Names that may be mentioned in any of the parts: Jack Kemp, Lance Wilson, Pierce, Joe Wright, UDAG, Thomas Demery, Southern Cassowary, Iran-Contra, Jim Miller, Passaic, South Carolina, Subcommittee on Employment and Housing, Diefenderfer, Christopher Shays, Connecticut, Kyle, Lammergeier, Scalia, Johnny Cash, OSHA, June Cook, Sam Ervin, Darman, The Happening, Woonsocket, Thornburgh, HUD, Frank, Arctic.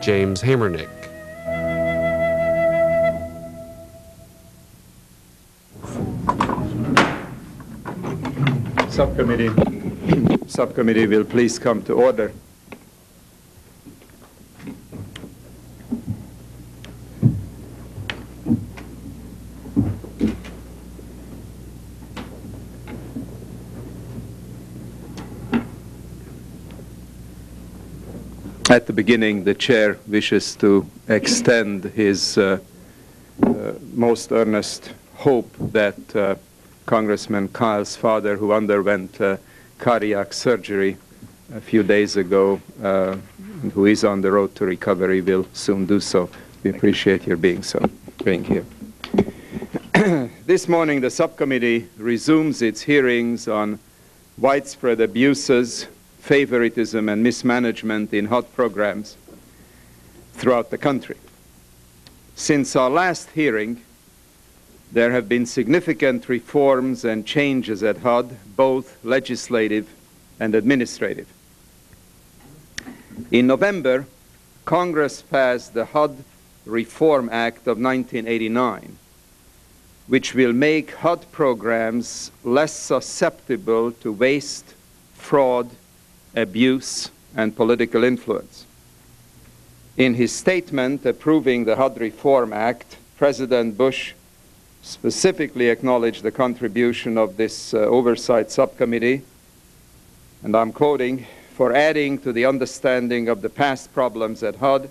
James Hamernick. Subcommittee will please come to order. At the beginning, the chair wishes to extend his most earnest hope that Congressman Kyle's father, who underwent cardiac surgery a few days ago, who is on the road to recovery, will soon do so. We appreciate your being here. This morning, the subcommittee resumes its hearings on widespread abuses, favoritism and mismanagement in HUD programs throughout the country. Since our last hearing, there have been significant reforms and changes at HUD, both legislative and administrative. In November, Congress passed the HUD Reform Act of 1989, which will make HUD programs less susceptible to waste, fraud, abuse, and political influence. In his statement approving the HUD Reform Act, President Bush specifically acknowledged the contribution of this oversight subcommittee, and I'm quoting, "for adding to the understanding of the past problems at HUD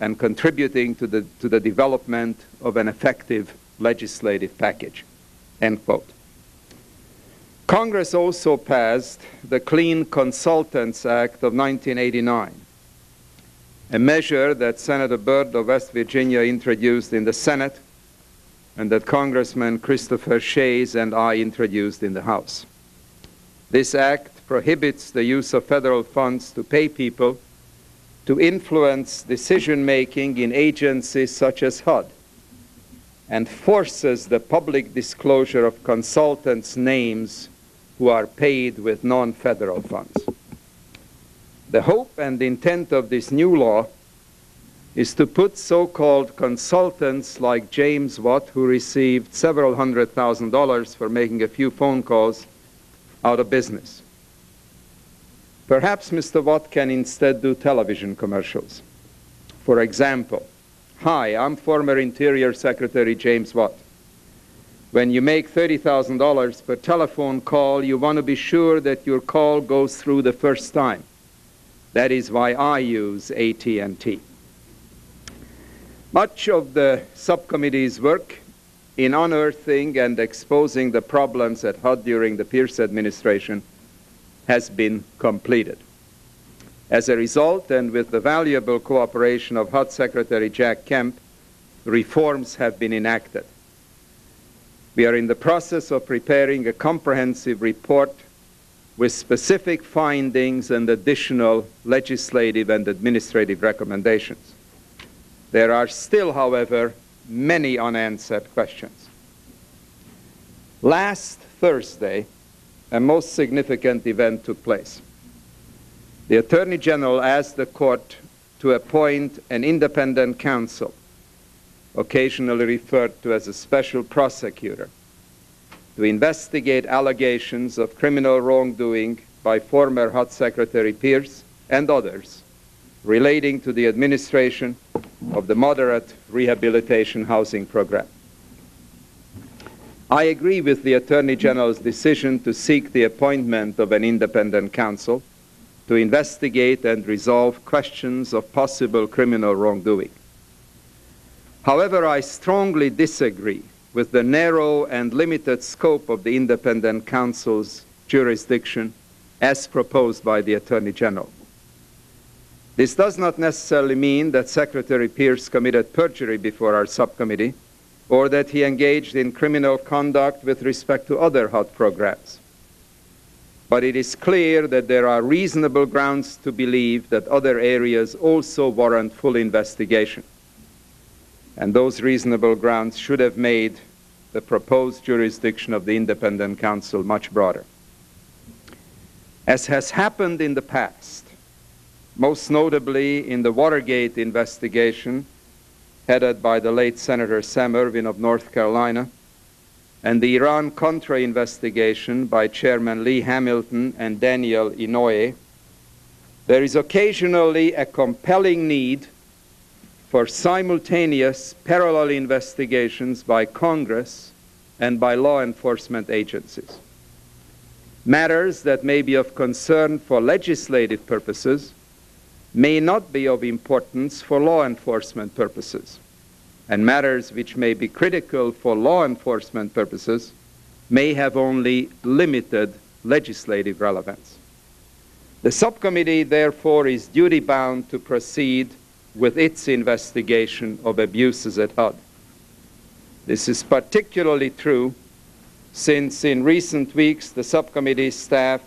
and contributing to the development of an effective legislative package," end quote. Congress also passed the Clean Consultants Act of 1989, a measure that Senator Byrd of West Virginia introduced in the Senate and that Congressman Christopher Shays and I introduced in the House. This act prohibits the use of federal funds to pay people to influence decision-making in agencies such as HUD, and forces the public disclosure of consultants' names who are paid with non-federal funds. The hope and intent of this new law is to put so-called consultants like James Watt, who received several $100,000 for making a few phone calls, out of business. Perhaps Mr. Watt can instead do television commercials. For example, "Hi, I'm former Interior Secretary James Watt. When you make $30,000 per telephone call, you want to be sure that your call goes through the first time. That is why I use AT&T." Much of the subcommittee's work in unearthing and exposing the problems at HUD during the Pierce administration has been completed. As a result, and with the valuable cooperation of HUD Secretary Jack Kemp, reforms have been enacted. We are in the process of preparing a comprehensive report with specific findings and additional legislative and administrative recommendations. There are still, however, many unanswered questions. Last Thursday, a most significant event took place. The Attorney General asked the court to appoint an independent counsel, occasionally referred to as a special prosecutor, to investigate allegations of criminal wrongdoing by former HUD Secretary Pierce and others relating to the administration of the moderate rehabilitation housing program. I agree with the Attorney General's decision to seek the appointment of an independent counsel to investigate and resolve questions of possible criminal wrongdoing. However, I strongly disagree with the narrow and limited scope of the independent counsel's jurisdiction as proposed by the Attorney General. This does not necessarily mean that Secretary Pierce committed perjury before our subcommittee or that he engaged in criminal conduct with respect to other HUD programs. But it is clear that there are reasonable grounds to believe that other areas also warrant full investigation. And those reasonable grounds should have made the proposed jurisdiction of the independent counsel much broader. As has happened in the past, most notably in the Watergate investigation headed by the late Senator Sam Ervin of North Carolina, and the Iran-Contra investigation by Chairman Lee Hamilton and Daniel Inouye, there is occasionally a compelling need for simultaneous parallel investigations by Congress and by law enforcement agencies. Matters that may be of concern for legislative purposes may not be of importance for law enforcement purposes, and matters which may be critical for law enforcement purposes may have only limited legislative relevance. The subcommittee, therefore, is duty-bound to proceed with its investigation of abuses at HUD. This is particularly true since in recent weeks the subcommittee staff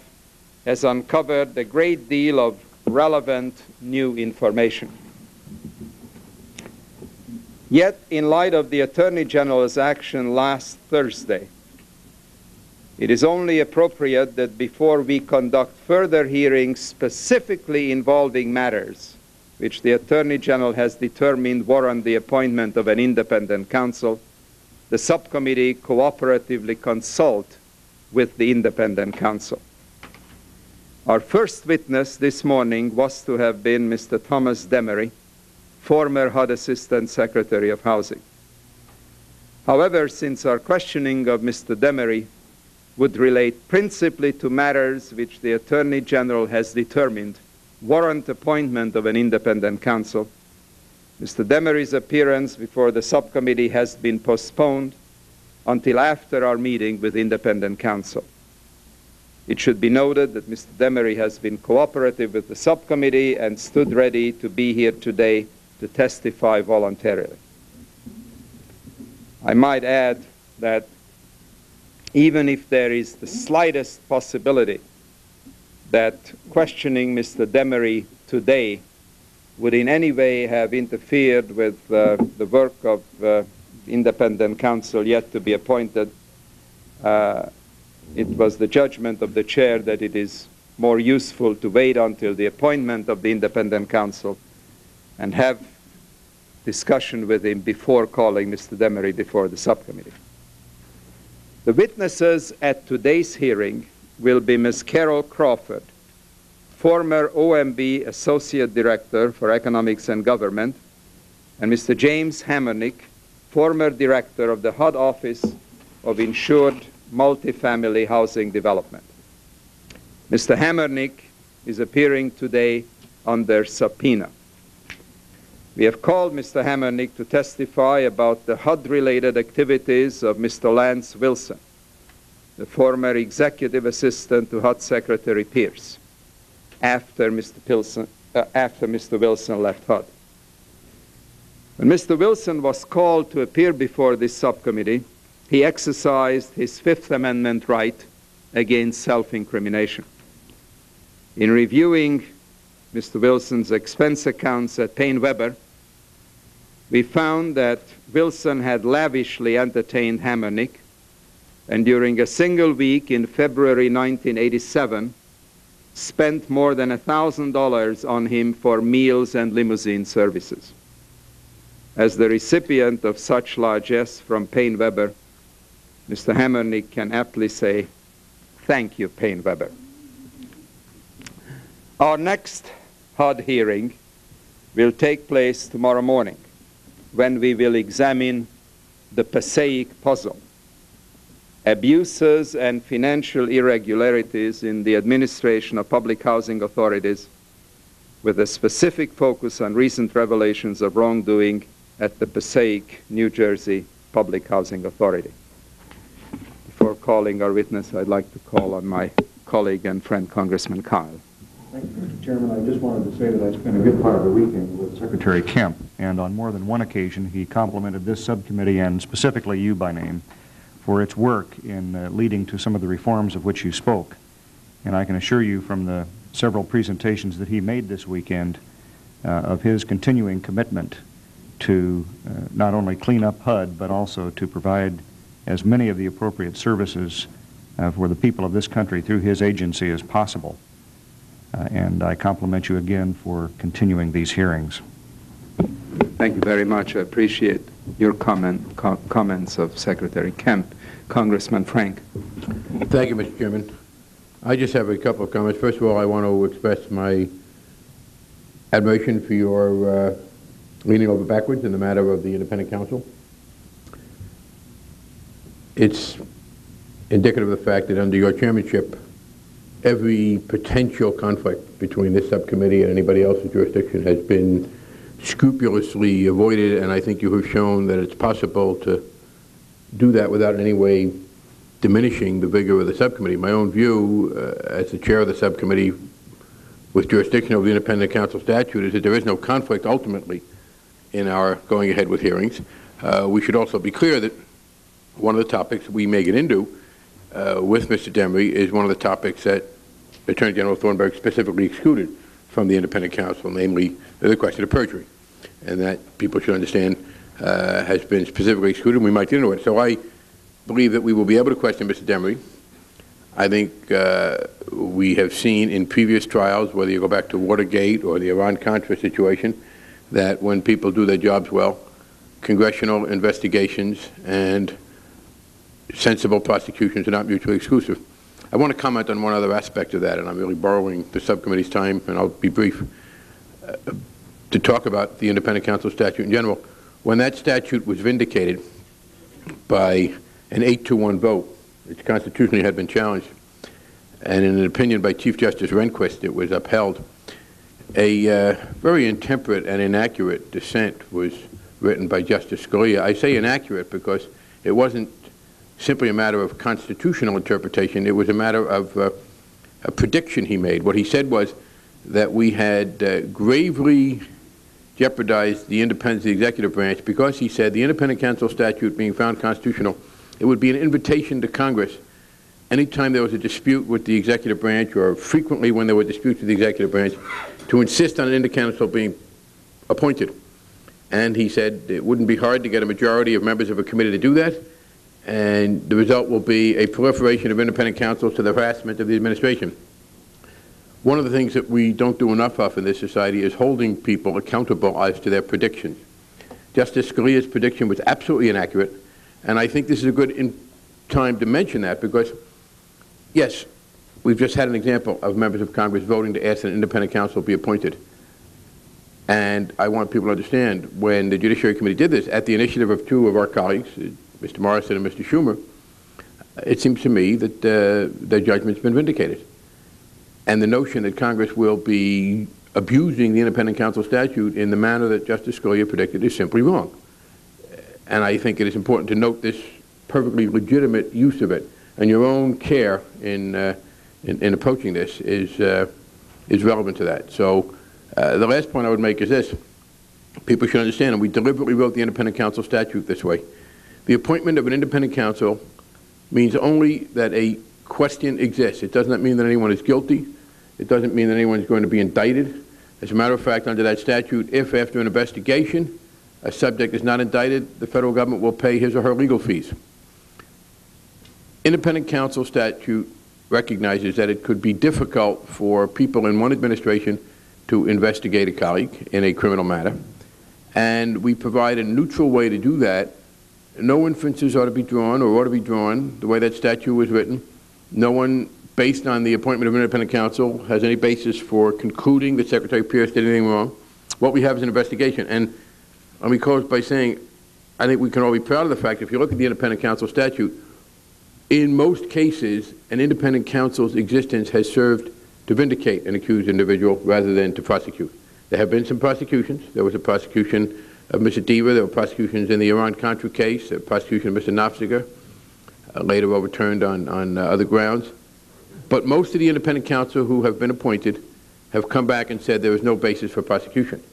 has uncovered a great deal of relevant new information. Yet, in light of the Attorney General's action last Thursday, it is only appropriate that before we conduct further hearings specifically involving matters which the Attorney General has determined warrant the appointment of an independent counsel, the subcommittee cooperatively consult with the independent counsel. Our first witness this morning was to have been Mr. Thomas Demery, former HUD Assistant Secretary of Housing. However, since our questioning of Mr. Demery would relate principally to matters which the Attorney General has determined warrant appointment of an independent counsel, Mr. Demery's appearance before the subcommittee has been postponed until after our meeting with independent counsel. It should be noted that Mr. Demery has been cooperative with the subcommittee and stood ready to be here today to testify voluntarily. I might add that even if there is the slightest possibility that questioning Mr. Demery today would in any way have interfered with the work of independent counsel yet to be appointed, it was the judgment of the chair that it is more useful to wait until the appointment of the independent counsel and have discussion with him before calling Mr. Demery before the subcommittee. The witnesses at today's hearing will be Ms. Carol Crawford, former OMB Associate Director for Economics and Government, and Mr. James Hamernick, former Director of the HUD Office of Insured Multifamily Housing Development. Mr. Hamernick is appearing today under subpoena. We have called Mr. Hamernick to testify about the HUD-related activities of Mr. Lance Wilson, the former executive assistant to HUD Secretary Pierce, after Mr. Wilson left HUD. When Mr. Wilson was called to appear before this subcommittee, he exercised his Fifth Amendment right against self-incrimination. In reviewing Mr. Wilson's expense accounts at PaineWebber, we found that Wilson had lavishly entertained Hamernick, and during a single week in February 1987, spent more than $1,000 on him for meals and limousine services. As the recipient of such largesse from PaineWebber, Mr. Hamernick can aptly say, "Thank you, PaineWebber." Our next HUD hearing will take place tomorrow morning, when we will examine the Passaic puzzle: abuses and financial irregularities in the administration of public housing authorities, with a specific focus on recent revelations of wrongdoing at the Passaic, New Jersey Public Housing Authority. Before calling our witness, I'd like to call on my colleague and friend, Congressman Kyle. Thank you, Mr. Chairman. I just wanted to say that I spent a good part of the weekend with Secretary Kemp, and on more than one occasion, he complimented this subcommittee, and specifically you by name, for its work in leading to some of the reforms of which you spoke. And I can assure you from the several presentations that he made this weekend of his continuing commitment to not only clean up HUD, but also to provide as many of the appropriate services for the people of this country through his agency as possible. and I compliment you again for continuing these hearings. Thank you very much. I appreciate your comments of Secretary Kemp. Congressman Frank. Thank you, Mr. Chairman. I just have a couple of comments. First of all, I want to express my admiration for your leaning over backwards in the matter of the independent counsel. It's indicative of the fact that under your chairmanship, every potential conflict between this subcommittee and anybody else's jurisdiction has been scrupulously avoided, and I think you have shown that it's possible to do that without in any way diminishing the vigor of the subcommittee. My own view, as the chair of the subcommittee with jurisdiction over the independent counsel statute, is that there is no conflict ultimately in our going ahead with hearings. We should also be clear that one of the topics we may get into with Mr. Demery is one of the topics that Attorney General Thornburgh specifically excluded from the independent counsel, namely the question of perjury, and that people should understand has been specifically excluded. We might get into it. So I believe that we will be able to question Mr. Demery. I think we have seen in previous trials, whether you go back to Watergate or the Iran-Contra situation, that when people do their jobs well, congressional investigations and sensible prosecutions are not mutually exclusive. I want to comment on one other aspect of that, and I'm really borrowing the subcommittee's time, and I'll be brief, to talk about the independent counsel statute in general. When that statute was vindicated by an 8-1 vote, which constitutionally had been challenged, and in an opinion by Chief Justice Rehnquist, it was upheld. A very intemperate and inaccurate dissent was written by Justice Scalia. I say inaccurate because it wasn't simply a matter of constitutional interpretation. It was a matter of a prediction he made. What he said was that we had gravely jeopardized the independence of the executive branch because, he said, the independent counsel statute being found constitutional, it would be an invitation to Congress anytime there was a dispute with the executive branch, or frequently when there were disputes with the executive branch, to insist on an independent counsel being appointed. And he said it wouldn't be hard to get a majority of members of a committee to do that, and the result will be a proliferation of independent counsel to the harassment of the administration. One of the things that we don't do enough of in this society is holding people accountable as to their predictions. Justice Scalia's prediction was absolutely inaccurate, and I think this is a good time to mention that because, yes, we've just had an example of members of Congress voting to ask an independent counsel be appointed. And I want people to understand, when the Judiciary Committee did this, at the initiative of two of our colleagues, Mr. Morrison and Mr. Schumer, it seems to me that their judgment's been vindicated. And the notion that Congress will be abusing the independent counsel statute in the manner that Justice Scalia predicted is simply wrong. And I think it is important to note this perfectly legitimate use of it. And your own care in approaching this is relevant to that. So the last point I would make is this. People should understand, and we deliberately wrote the independent counsel statute this way. The appointment of an independent counsel means only that a question exists. It does not mean that anyone is guilty. It doesn't mean that anyone is going to be indicted. As a matter of fact, under that statute, if after an investigation a subject is not indicted, the federal government will pay his or her legal fees. Independent counsel statute recognizes that it could be difficult for people in one administration to investigate a colleague in a criminal matter, and we provide a neutral way to do that. No inferences ought to be drawn or ought to be drawn the way that statute was written. No one, based on the appointment of an independent counsel, has any basis for concluding that Secretary Pierce did anything wrong. What we have is an investigation. And let me close by saying I think we can all be proud of the fact, if you look at the independent counsel statute, in most cases, an independent counsel's existence has served to vindicate an accused individual rather than to prosecute. There have been some prosecutions. There was a prosecution of Mr. Deaver. There were prosecutions in the Iran-Contra case, the prosecution of Mr. Nofziger, later overturned on other grounds. But most of the independent counsel who have been appointed have come back and said there is no basis for prosecution.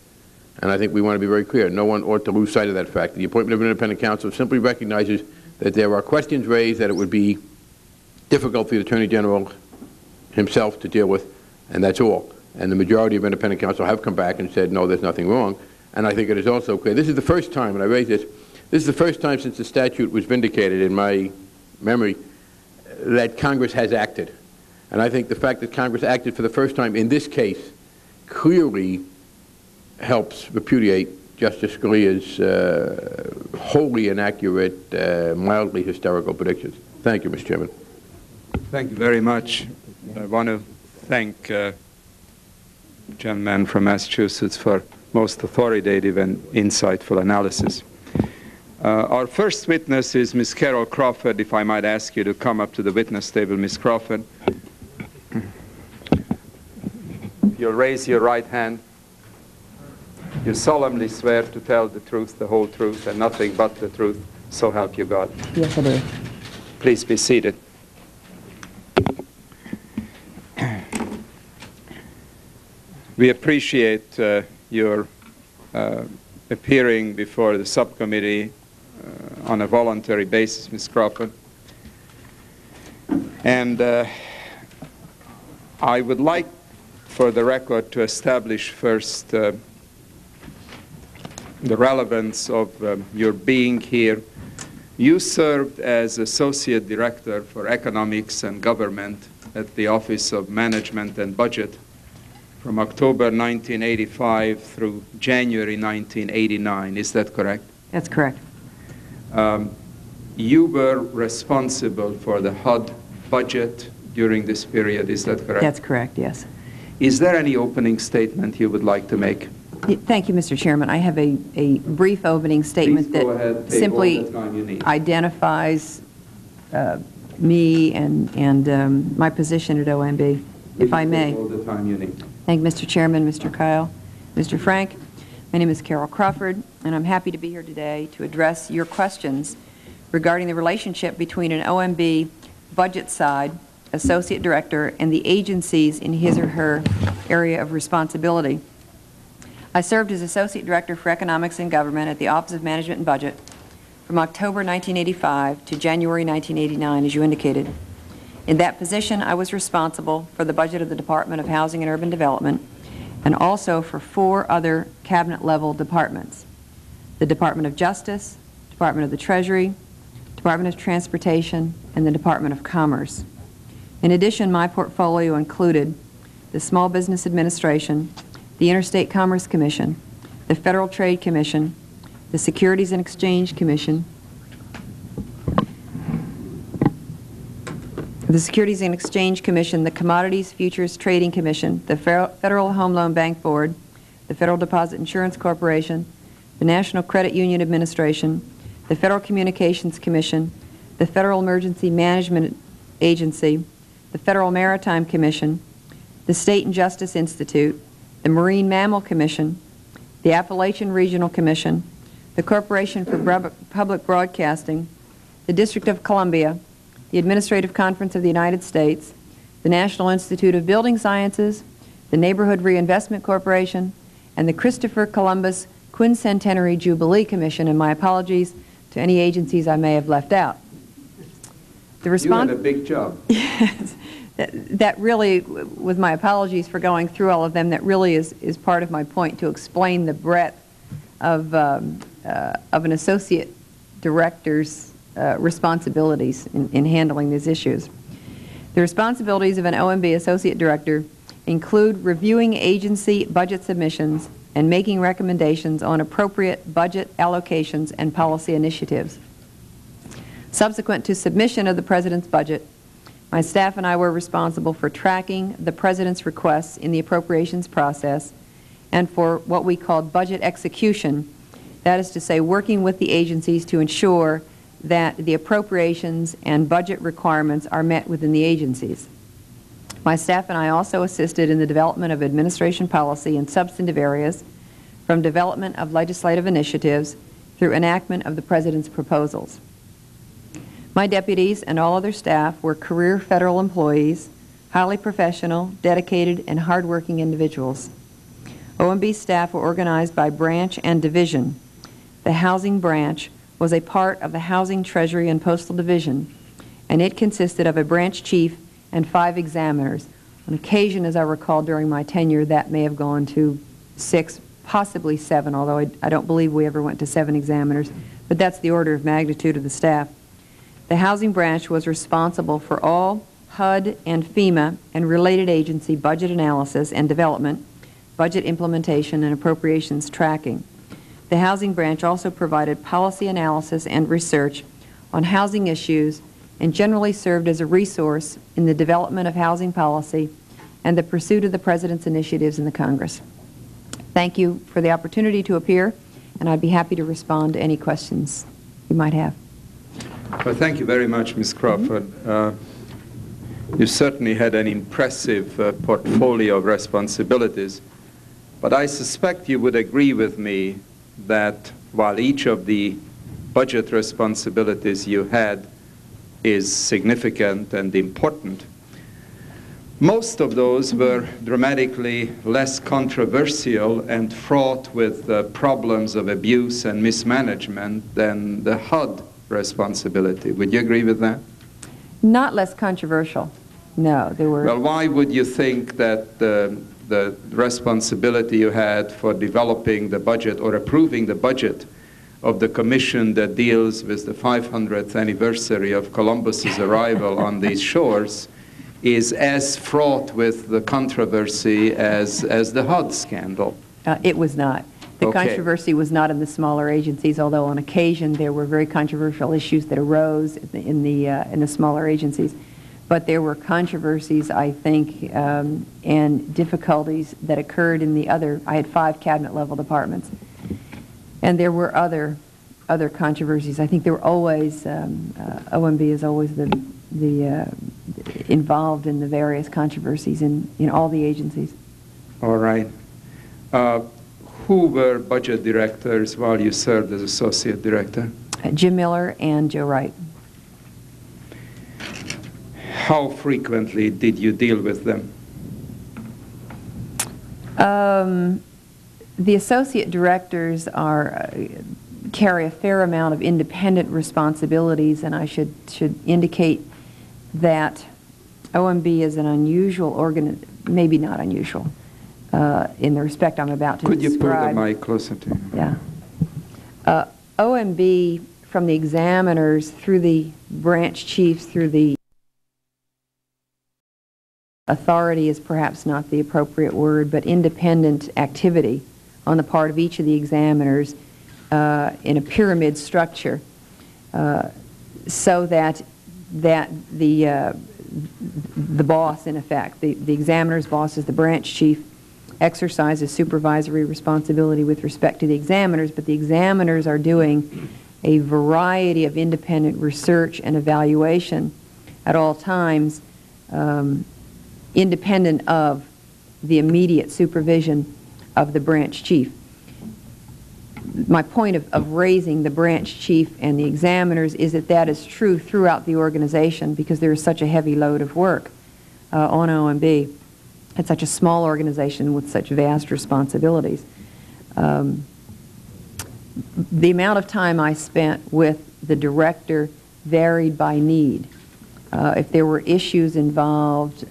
And I think we want to be very clear. No one ought to lose sight of that fact. The appointment of an independent counsel simply recognizes that there are questions raised that it would be difficult for the Attorney General himself to deal with, and that's all. And the majority of independent counsel have come back and said, no, there's nothing wrong. And I think it is also clear. This is the first time, and I raise this, this is the first time since the statute was vindicated in my memory that Congress has acted. And I think the fact that Congress acted for the first time in this case clearly helps repudiate Justice Scalia's wholly inaccurate, mildly hysterical predictions. Thank you, Mr. Chairman. Thank you very much. I want to thank gentleman from Massachusetts for most authoritative and insightful analysis. Our first witness is Ms. Carol Crawford. If I might ask you to come up to the witness table, Ms. Crawford. If you'll raise your right hand. You solemnly swear to tell the truth, the whole truth, and nothing but the truth, so help you God. Yes, I do. Please be seated. We appreciate your appearing before the subcommittee on a voluntary basis, Ms. Crawford. And I would like, for the record, to establish first the relevance of your being here. You served as Associate Director for Economics and Government at the Office of Management and Budget from October 1985 through January 1989. Is that correct? That's correct. You were responsible for the HUD budget during this period. Is that correct? That's correct, yes. Is there any opening statement you would like to make? Thank you, Mr. Chairman. I have a brief opening statement that simply identifies me and my position at OMB, if I may. Thank you, Mr. Chairman, Mr. Kyle, Mr. Frank. My name is Carol Crawford, and I'm happy to be here today to address your questions regarding the relationship between an OMB budget side associate director and the agencies in his or her area of responsibility. I served as Associate Director for Economics and Government at the Office of Management and Budget from October 1985 to January 1989, as you indicated. In that position, I was responsible for the budget of the Department of Housing and Urban Development and also for 4 other cabinet-level departments: the Department of Justice, Department of the Treasury, Department of Transportation, and the Department of Commerce. In addition, my portfolio included the Small Business Administration, the Interstate Commerce Commission, the Federal Trade Commission, the Securities and Exchange Commission, the Commodities Futures Trading Commission, the Federal Home Loan Bank Board, the Federal Deposit Insurance Corporation, the National Credit Union Administration, the Federal Communications Commission, the Federal Emergency Management Agency, the Federal Maritime Commission, the State and Justice Institute, the Marine Mammal Commission, the Appalachian Regional Commission, the Corporation for Public Broadcasting, the District of Columbia, the Administrative Conference of the United States, the National Institute of Building Sciences, the Neighborhood Reinvestment Corporation, and the Christopher Columbus Quincentenary Jubilee Commission, and my apologies to any agencies I may have left out. You had a big job. Yes. That really, with my apologies for going through all of them, that really is part of my point, to explain the breadth of an associate director's responsibilities in handling these issues. The responsibilities of an OMB associate director include reviewing agency budget submissions and making recommendations on appropriate budget allocations and policy initiatives. Subsequent to submission of the President's budget, my staff and I were responsible for tracking the President's requests in the appropriations process and for what we called budget execution, that is to say, working with the agencies to ensure that the appropriations and budget requirements are met within the agencies. My staff and I also assisted in the development of administration policy in substantive areas, from development of legislative initiatives through enactment of the President's proposals. My deputies and all other staff were career federal employees, highly professional, dedicated, and hardworking individuals. OMB staff were organized by branch and division. The Housing Branch was a part of the Housing, Treasury, and Postal Division, and it consisted of a branch chief and 5 examiners. On occasion, as I recall, during my tenure, that may have gone to 6, possibly 7, although I don't believe we ever went to 7 examiners, but that's the order of magnitude of the staff. The Housing Branch was responsible for all HUD and FEMA and related agency budget analysis and development, budget implementation and appropriations tracking. The housing branch also provided policy analysis and research on housing issues and generally served as a resource in the development of housing policy and the pursuit of the President's initiatives in the Congress. Thank you for the opportunity to appear, and I'd be happy to respond to any questions you might have. Well, thank you very much, Ms. Crawford. You certainly had an impressive portfolio of responsibilities, but I suspect you would agree with me that while each of the budget responsibilities you had is significant and important, most of those were dramatically less controversial and fraught with problems of abuse and mismanagement than the HUD responsibility. Would you agree with that? Not less controversial. No, they were. Well, why would you think that the responsibility you had for developing the budget or approving the budget of the commission that deals with the 500th anniversary of Columbus's arrival on these shores is as fraught with the controversy as the HUD scandal? It was not. The controversy was not in the smaller agencies, although on occasion there were very controversial issues that arose in the smaller agencies. But there were controversies, I think, and difficulties that occurred in the other. I had 5 cabinet-level departments. And there were other controversies. I think there were always, OMB is always involved in the various controversies in all the agencies. All right. Who were budget directors while you served as associate director? Jim Miller and Joe Wright. How frequently did you deal with them? The associate directors carry a fair amount of independent responsibilities, and I should indicate that OMB is an unusual organization, maybe not unusual, in the respect I'm about to describe. Could you pull the mic closer to you? Yeah. OMB, from the examiners through the branch chiefs, through the authority is perhaps not the appropriate word, but independent activity on the part of each of the examiners in a pyramid structure, so that the boss, in effect, the examiner's boss is the branch chief, exercises supervisory responsibility with respect to the examiners, but the examiners are doing a variety of independent research and evaluation at all times, independent of the immediate supervision of the branch chief. My point of raising the branch chief and the examiners is that is true throughout the organization, because there is such a heavy load of work on OMB. It's such a small organization with such vast responsibilities. The amount of time I spent with the director varied by need. If there were issues involved,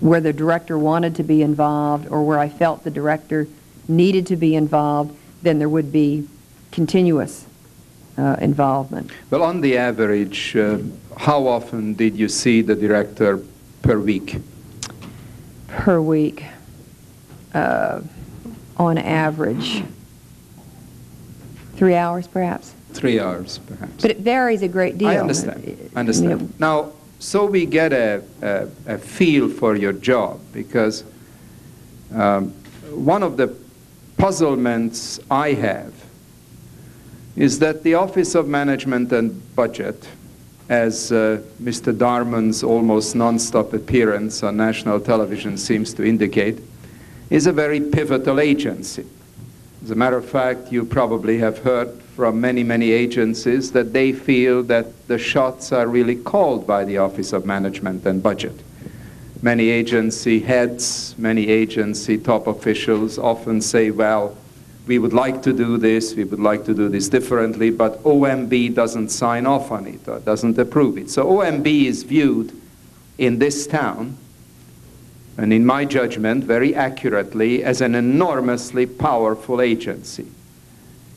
where the director wanted to be involved or where I felt the director needed to be involved, then there would be continuous involvement. Well, on the average, how often did you see the director per week? Per week, on average, 3 hours perhaps. 3 hours perhaps. But it varies a great deal. I understand. You know. Now, so we get a feel for your job, because one of the puzzlements I have is that the Office of Management and Budget, as Mr. Darman's almost non-stop appearance on national television seems to indicate, is a very pivotal agency. As a matter of fact, you probably have heard from many, many agencies that they feel that the shots are really called by the Office of Management and Budget. Many agency heads, many agency top officials often say, well, we would like to do this, we would like to do this differently, but OMB doesn't sign off on it or doesn't approve it. So OMB is viewed in this town, and in my judgment, very accurately, as an enormously powerful agency.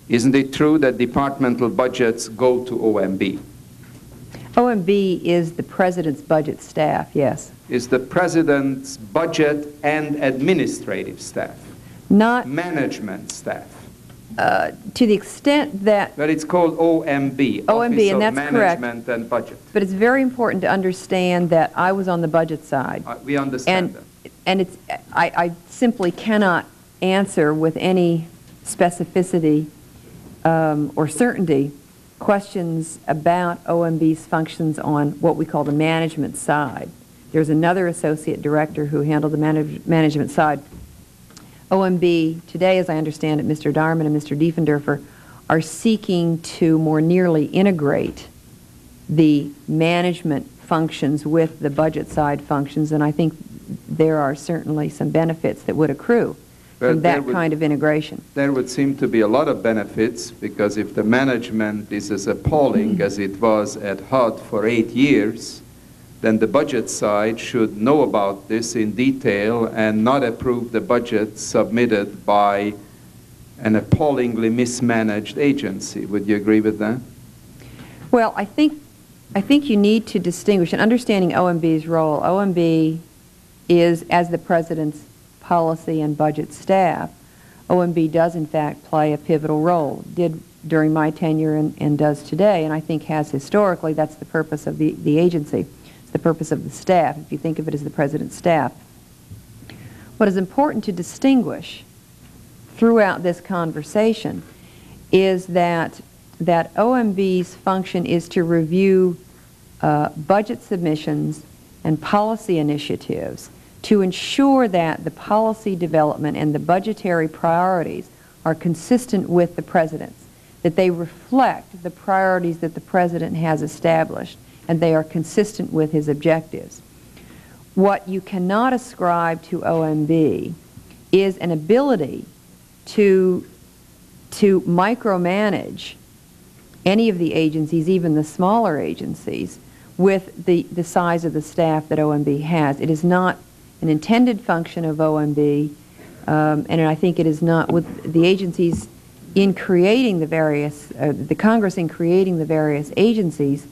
Isn't it true that departmental budgets go to OMB? OMB is the president's budget staff, yes. Is the president's budget and administrative staff. Not management staff. To the extent that... But it's called OMB. OMB, and that's correct. Management and budget. But it's very important to understand that I was on the budget side. We understand and, that. And it's, I simply cannot answer with any specificity or certainty questions about OMB's functions on what we call the management side. There's another associate director who handled the management side. OMB today, as I understand it, Mr. Darman and Mr. Diefenderfer are seeking to more nearly integrate the management functions with the budget side functions, and I think there are certainly some benefits that would accrue from that kind of integration. There would seem to be a lot of benefits, because if the management is as appalling as it was at HUD for 8 years, then the budget side should know about this in detail and not approve the budget submitted by an appallingly mismanaged agency. Would you agree with that? Well, I think you need to distinguish, in understanding OMB's role, OMB is, as the President's policy and budget staff, OMB does in fact play a pivotal role, did during my tenure and does today, and I think has historically. That's the purpose of the agency. The purpose of the staff, if you think of it as the President's staff. What is important to distinguish throughout this conversation is that OMB's function is to review budget submissions and policy initiatives to ensure that the policy development and the budgetary priorities are consistent with the President's, that they reflect the priorities that the President has established, and they are consistent with his objectives. What you cannot ascribe to OMB is an ability to micromanage any of the agencies, even the smaller agencies, with the size of the staff that OMB has. It is not an intended function of OMB, and I think it is not with the agencies in creating the various, the Congress in creating the various agencies,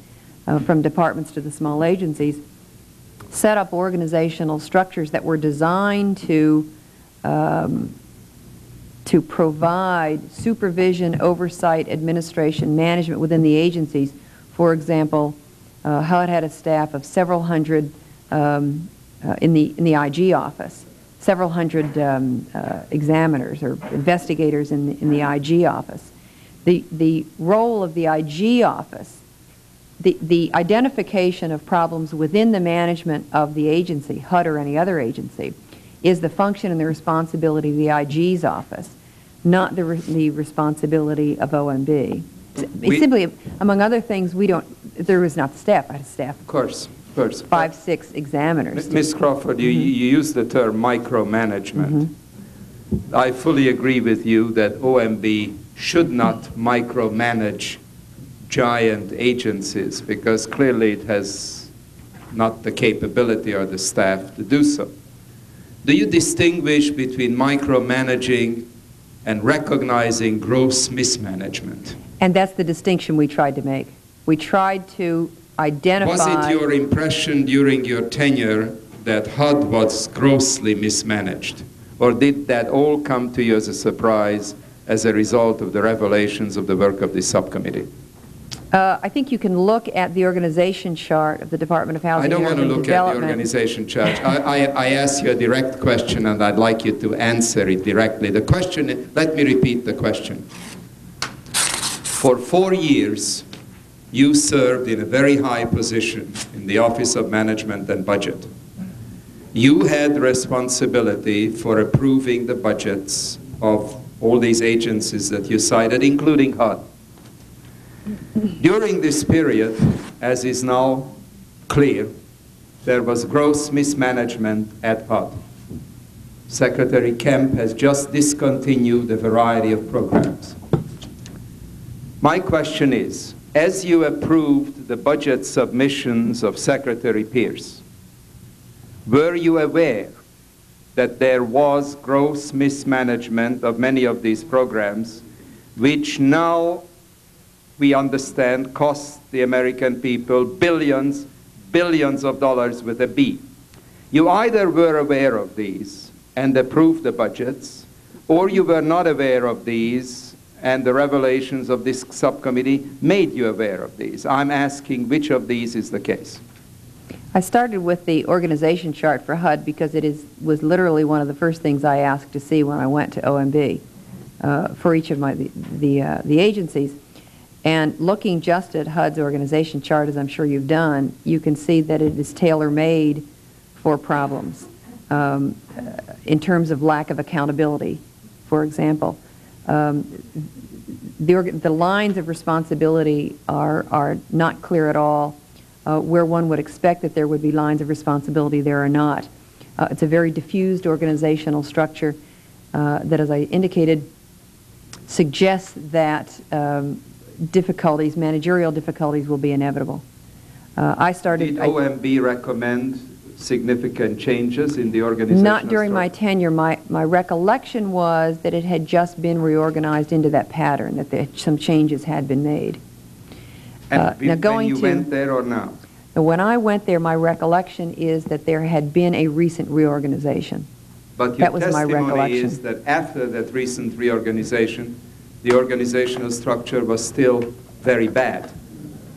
from departments to the small agencies, set up organizational structures that were designed to provide supervision, oversight, administration, management within the agencies. For example, HUD had a staff of several hundred in the IG office, several hundred examiners or investigators in the IG office. The role of the IG office, the identification of problems within the management of the agency, HUD or any other agency, is the function and the responsibility of the IG's office, not the responsibility of OMB. Simply, among other things, we don't, there was not staff, I had staff. Of course, of course. 5, 6 examiners. Ms. Crawford, you use the term micromanagement. I fully agree with you that OMB should not micromanage giant agencies, because clearly it has not the capability or the staff to do so. Do you distinguish between micromanaging and recognizing gross mismanagement? And that's the distinction we tried to make. We tried to identify... Was it your impression during your tenure that HUD was grossly mismanaged? Or did that all come to you as a surprise as a result of the revelations of the work of this subcommittee? I think you can look at the organization chart of the Department of Housing and Urban Development. I don't want to look at the organization chart. I asked you a direct question, and I'd like you to answer it directly. The question, let me repeat the question. For 4 years, you served in a very high position in the Office of Management and Budget. You had responsibility for approving the budgets of all these agencies that you cited, including HUD. During this period, as is now clear, there was gross mismanagement at HUD. Secretary Kemp has just discontinued a variety of programs. My question is, as you approved the budget submissions of Secretary Pierce, were you aware that there was gross mismanagement of many of these programs, which now we understand costs the American people billions, billions of dollars with a B. You either were aware of these and approved the budgets, or you were not aware of these and the revelations of this subcommittee made you aware of these. I'm asking which of these is the case. I started with the organization chart for HUD because it was literally one of the first things I asked to see when I went to OMB for each of the agencies. And looking just at HUD's organization chart, as I'm sure you've done, you can see that it is tailor-made for problems in terms of lack of accountability, for example. The lines of responsibility are not clear at all. Where one would expect that there would be lines of responsibility, there are not. It's a very diffused organizational structure that, as I indicated, suggests that difficulties, managerial difficulties, will be inevitable. I started... Did OMB recommend significant changes in the organization? Not during my tenure. My recollection was that it had just been reorganized into that pattern, that some changes had been made. Went there or now? When I went there, my recollection is that there had been a recent reorganization. But that was my recollection. But your testimony is that after that recent reorganization, the organizational structure was still very bad.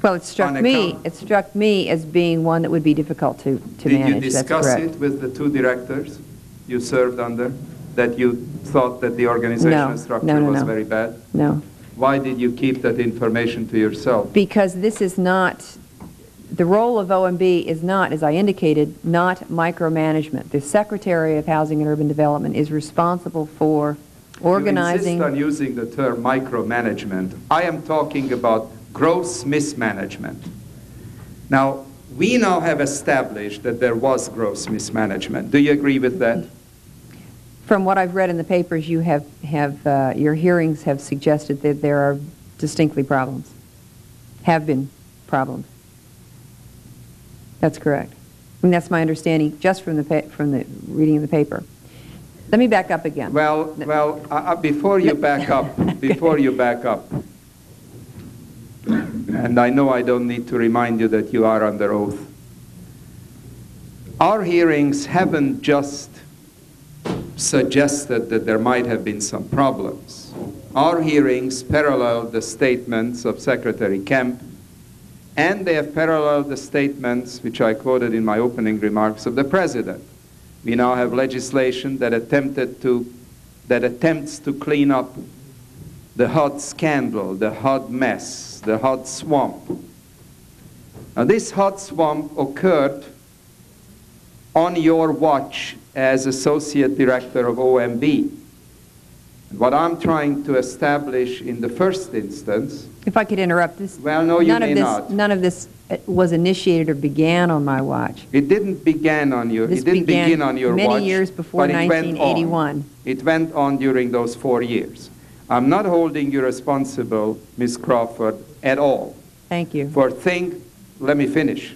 Well, it struck me as being one that would be difficult to manage. Did you discuss it with the two directors you served under, that you thought that the organizational structure was very bad? No. Why did you keep that information to yourself? Because this is not, the role of OMB is not, as I indicated, not micromanagement. The Secretary of Housing and Urban Development is responsible for organizing. You insist on using the term micromanagement. I am talking about gross mismanagement. Now, we now have established that there was gross mismanagement. Do you agree with that? From what I've read in the papers, you your hearings have suggested that there are distinctly problems, have been problems. That's correct. I mean, that's my understanding just from the reading of the paper. Let me back up again. Well, before you back up, and I know I don't need to remind you that you are under oath. Our hearings haven't just suggested that there might have been some problems. Our hearings paralleled the statements of Secretary Kemp, and they have paralleled the statements which I quoted in my opening remarks of the President. We now have legislation that attempts to clean up the HUD scandal, the HUD mess, the HUD swamp. Now, this HUD swamp occurred on your watch as Associate Director of OMB. And what I'm trying to establish in the first instance... If I could interrupt this... Well, no, you may not. None of this was initiated or began on my watch. It didn't begin on your watch. It didn't begin on your watch. Many years before 1981. It went on during those 4 years. I'm not holding you responsible, Ms. Crawford, at all. Thank you. Let me finish.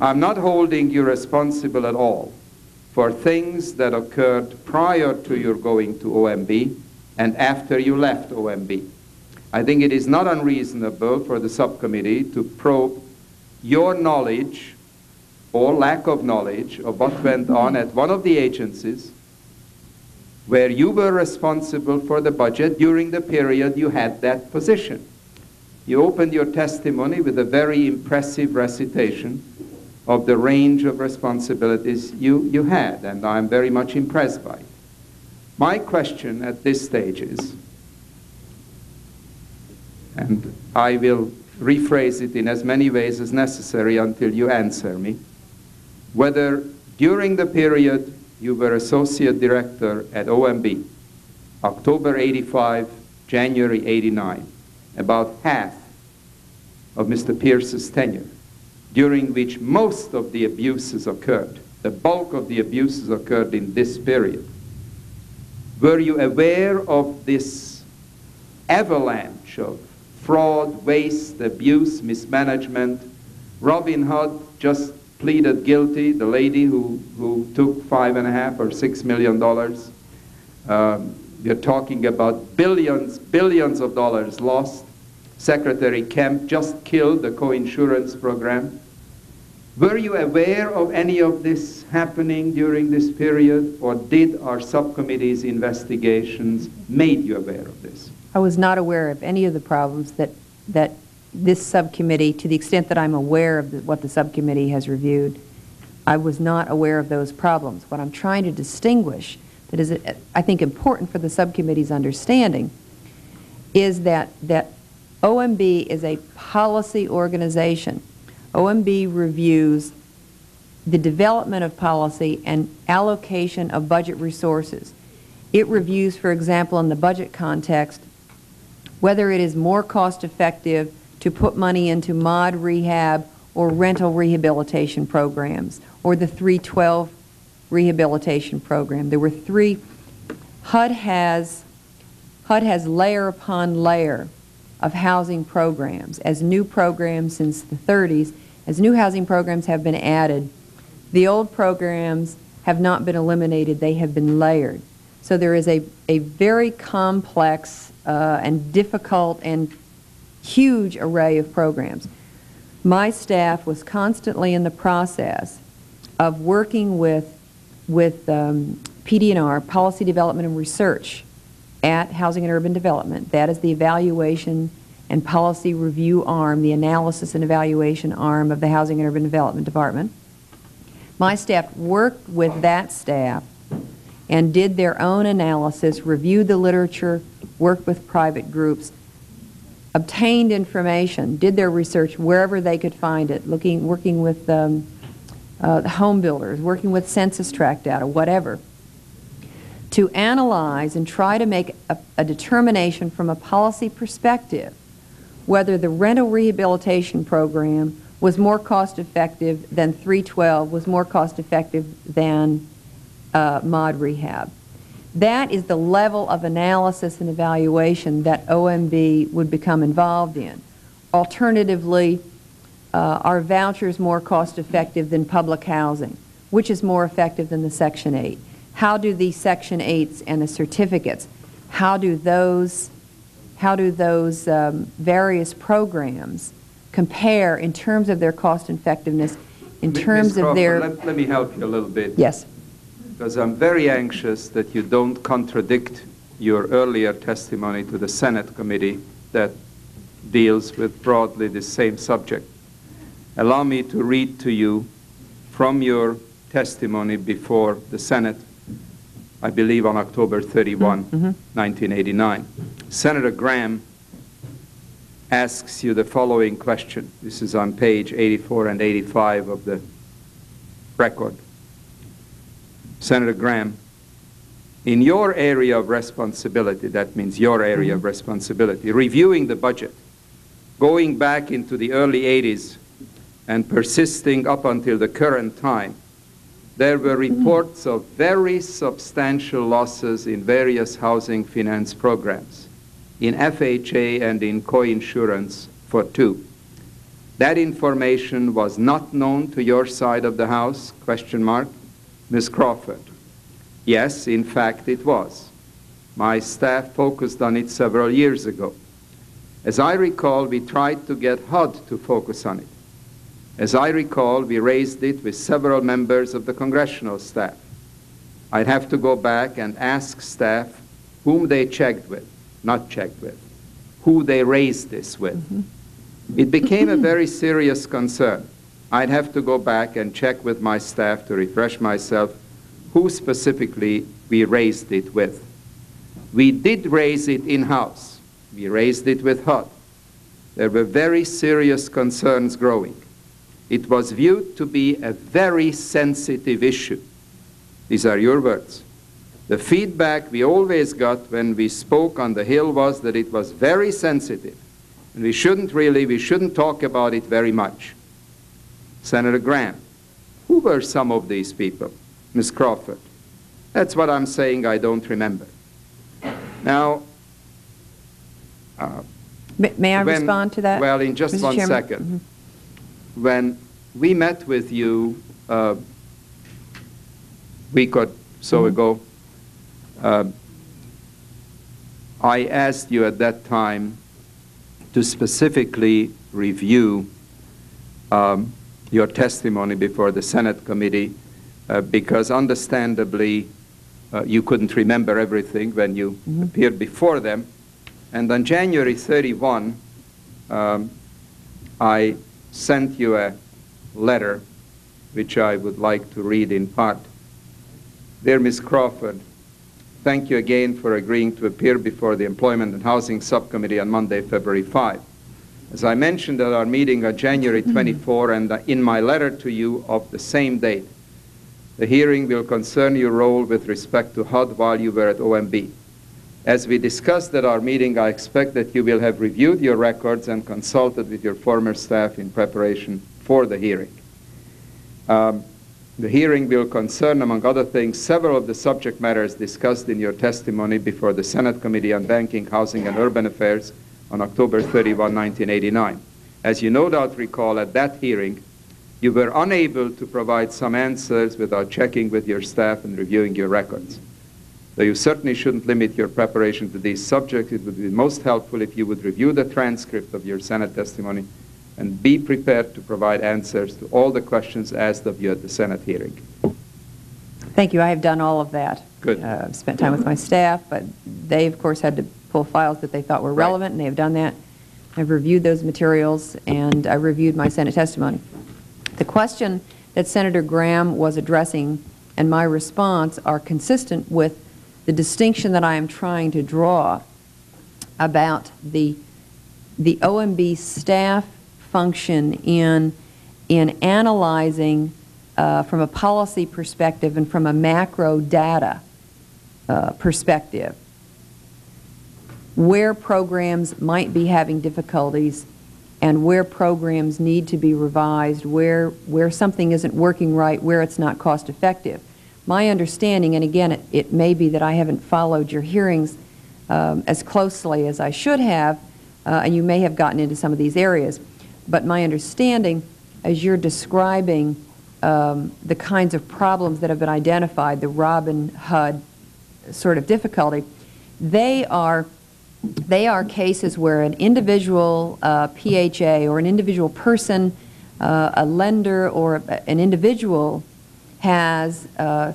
I'm not holding you responsible at all for things that occurred prior to your going to OMB and after you left OMB. I think it is not unreasonable for the subcommittee to probe your knowledge or lack of knowledge of what went on at one of the agencies where you were responsible for the budget during the period you had that position. You opened your testimony with a very impressive recitation of the range of responsibilities you had, and I'm very much impressed by it. My question at this stage is, and I will rephrase it in as many ways as necessary until you answer me, whether during the period you were Associate Director at OMB, October 85, January 89, about half of Mr. Pierce's tenure, during which most of the abuses occurred, the bulk of the abuses occurred in this period. Were you aware of this avalanche of fraud, waste, abuse, mismanagement? Robin Hood just pleaded guilty, the lady who took $5.5 or $6 million. You're talking about billions of dollars lost. Secretary Kemp just killed the co-insurance program. Were you aware of any of this happening during this period, or did our subcommittee's investigations made you aware of this? I was not aware of any of the problems that this subcommittee, to the extent that I'm aware of what the subcommittee has reviewed, I was not aware of those problems. What I'm trying to distinguish, that is, I think, important for the subcommittee's understanding, is that OMB is a policy organization. OMB reviews the development of policy and allocation of budget resources. It reviews, for example, in the budget context, whether it is more cost-effective to put money into mod rehab or rental rehabilitation programs, or the 312 rehabilitation program. There were three. HUD has layer upon layer of housing programs. As new programs since the 30s, as new housing programs have been added, the old programs have not been eliminated, they have been layered. So there is a very complex and difficult and huge array of programs. My staff was constantly in the process of working with PD&R, Policy Development and Research, at Housing and Urban Development. That is the evaluation and policy review arm, the analysis and evaluation arm of the Housing and Urban Development Department. My staff worked with that staff and did their own analysis, reviewed the literature, worked with private groups, obtained information, did their research wherever they could find it, working with the home builders, working with census tract data, whatever, to analyze and try to make a determination from a policy perspective whether the rental rehabilitation program was more cost-effective than 312, was more cost-effective than mod rehab. That is the level of analysis and evaluation that OMB would become involved in. Alternatively, are vouchers more cost-effective than public housing? Which is more effective than the Section 8? How do the Section 8s and the certificates, how do those various programs compare in terms of their cost effectiveness, in terms Ms. Crawford, of their... Let me help you a little bit. Yes. Because I'm very anxious that you don't contradict your earlier testimony to the Senate committee that deals with broadly the same subject. Allow me to read to you from your testimony before the Senate, I believe on October 31, 1989. Senator Graham asks you the following question. This is on page 84 and 85 of the record. Senator Graham, in your area of responsibility, that means your area of responsibility, reviewing the budget, going back into the early 80s and persisting up until the current time, there were reports of very substantial losses in various housing finance programs, in FHA and in co-insurance for two. That information was not known to your side of the house, Ms. Crawford. Yes, in fact it was. My staff focused on it several years ago. As I recall, we tried to get HUD to focus on it. As I recall, we raised it with several members of the congressional staff. I'd have to go back and ask staff whom they checked with, who they raised this with. It became a very serious concern. I'd have to go back and check with my staff to refresh myself who specifically we raised it with. We did raise it in-house. We raised it with HUD. There were very serious concerns growing. It was viewed to be a very sensitive issue. These are your words. The feedback we always got when we spoke on the Hill was that it was very sensitive, and we shouldn't talk about it very much. Senator Graham, who were some of these people? Ms. Crawford, that's what I'm saying, I don't remember. Now, may I respond to that? Well, in just one second. When we met with you a week or so ago, I asked you at that time to specifically review your testimony before the Senate committee because understandably you couldn't remember everything when you appeared before them. And on January 31, I sent you a letter which I would like to read in part. Dear Ms. Crawford, thank you again for agreeing to appear before the Employment and Housing Subcommittee on Monday, February 5. As I mentioned at our meeting on January 24 and in my letter to you of the same date, the hearing will concern your role with respect to HUD while you were at OMB. As we discussed at our meeting, I expect that you will have reviewed your records and consulted with your former staff in preparation for the hearing. The hearing will concern, among other things, several of the subject matters discussed in your testimony before the Senate Committee on Banking, Housing, and Urban Affairs on October 31, 1989. As you no doubt recall, at that hearing, you were unable to provide some answers without checking with your staff and reviewing your records. Though you certainly shouldn't limit your preparation to these subjects, it would be most helpful if you would review the transcript of your Senate testimony and be prepared to provide answers to all the questions asked of you at the Senate hearing. Thank you. I have done all of that. Good. I've spent time with my staff, but they, of course, had to pull files that they thought were relevant, and they have done that. I've reviewed those materials, and I reviewed my Senate testimony. The question that Senator Graham was addressing and my response are consistent with the distinction that I am trying to draw about the OMB staff function in analyzing from a policy perspective and from a macro data perspective where programs might be having difficulties and where programs need to be revised, where something isn't working right, where it's not cost effective. My understanding, and again it may be that I haven't followed your hearings as closely as I should have, and you may have gotten into some of these areas. But my understanding, as you're describing the kinds of problems that have been identified, the Robin HUD sort of difficulty, they are cases where an individual PHA or an individual person, a lender or an individual has,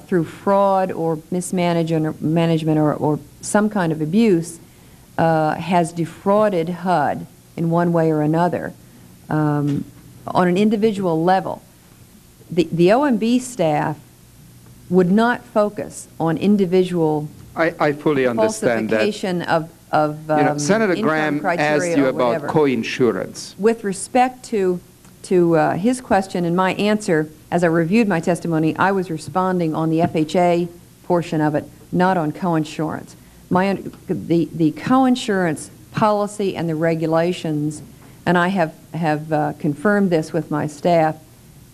through fraud or mismanagement or some kind of abuse, has defrauded HUD in one way or another. On an individual level, the OMB staff would not focus on individual I fully understand that. Falsification of you know, Senator Graham asked you about coinsurance. With respect to his question and my answer, as I reviewed my testimony, I was responding on the FHA portion of it, not on coinsurance. The coinsurance policy and the regulations, and I have confirmed this with my staff,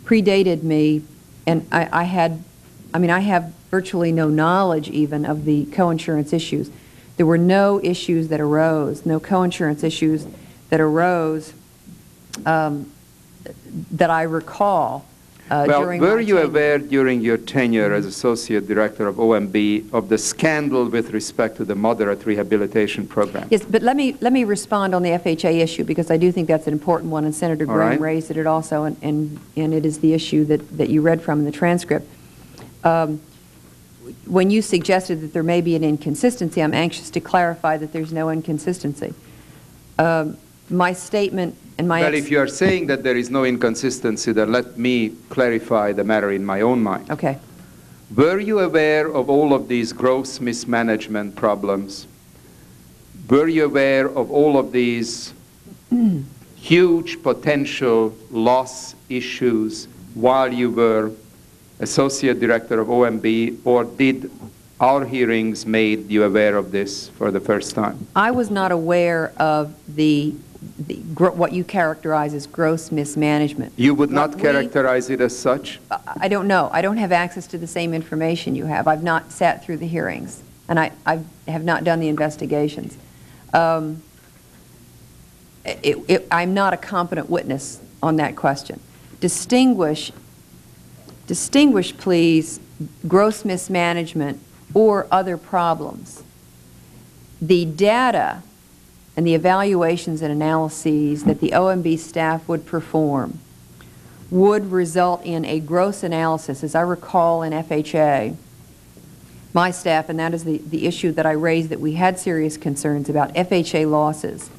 predated me, and I have virtually no knowledge even of the coinsurance issues. There were no issues that arose, no coinsurance issues that arose that I recall during my tenure. Well, were you aware during your tenure as Associate Director of OMB of the scandal with respect to the moderate rehabilitation program? Yes, but let me respond on the FHA issue because I do think that's an important one, and Senator Graham raised it also, and it is the issue that you read from in the transcript. When you suggested that there may be an inconsistency, I'm anxious to clarify that there's no inconsistency. My statement and my... Well, if you are saying that there is no inconsistency, then let me clarify the matter in my own mind. Okay. Were you aware of all of these gross mismanagement problems? Were you aware of all of these huge potential loss issues while you were Associate Director of OMB, or did our hearings made you aware of this for the first time? I was not aware of what you characterize as gross mismanagement. You would not characterize it as such? I don't know. I don't have access to the same information you have. I've not sat through the hearings, and I have not done the investigations. I'm not a competent witness on that question. Distinguish, please, gross mismanagement or other problems. The data and the evaluations and analyses that the OMB staff would perform would result in a gross analysis. As I recall in FHA, my staff, and that is the issue that I raised, that we had serious concerns about FHA losses.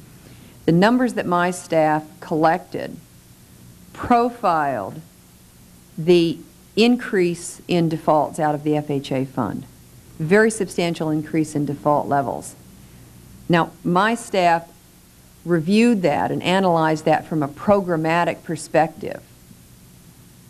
The numbers that my staff collected profiled the increase in defaults out of the FHA fund, very substantial increase in default levels. Now, my staff reviewed that and analyzed that from a programmatic perspective.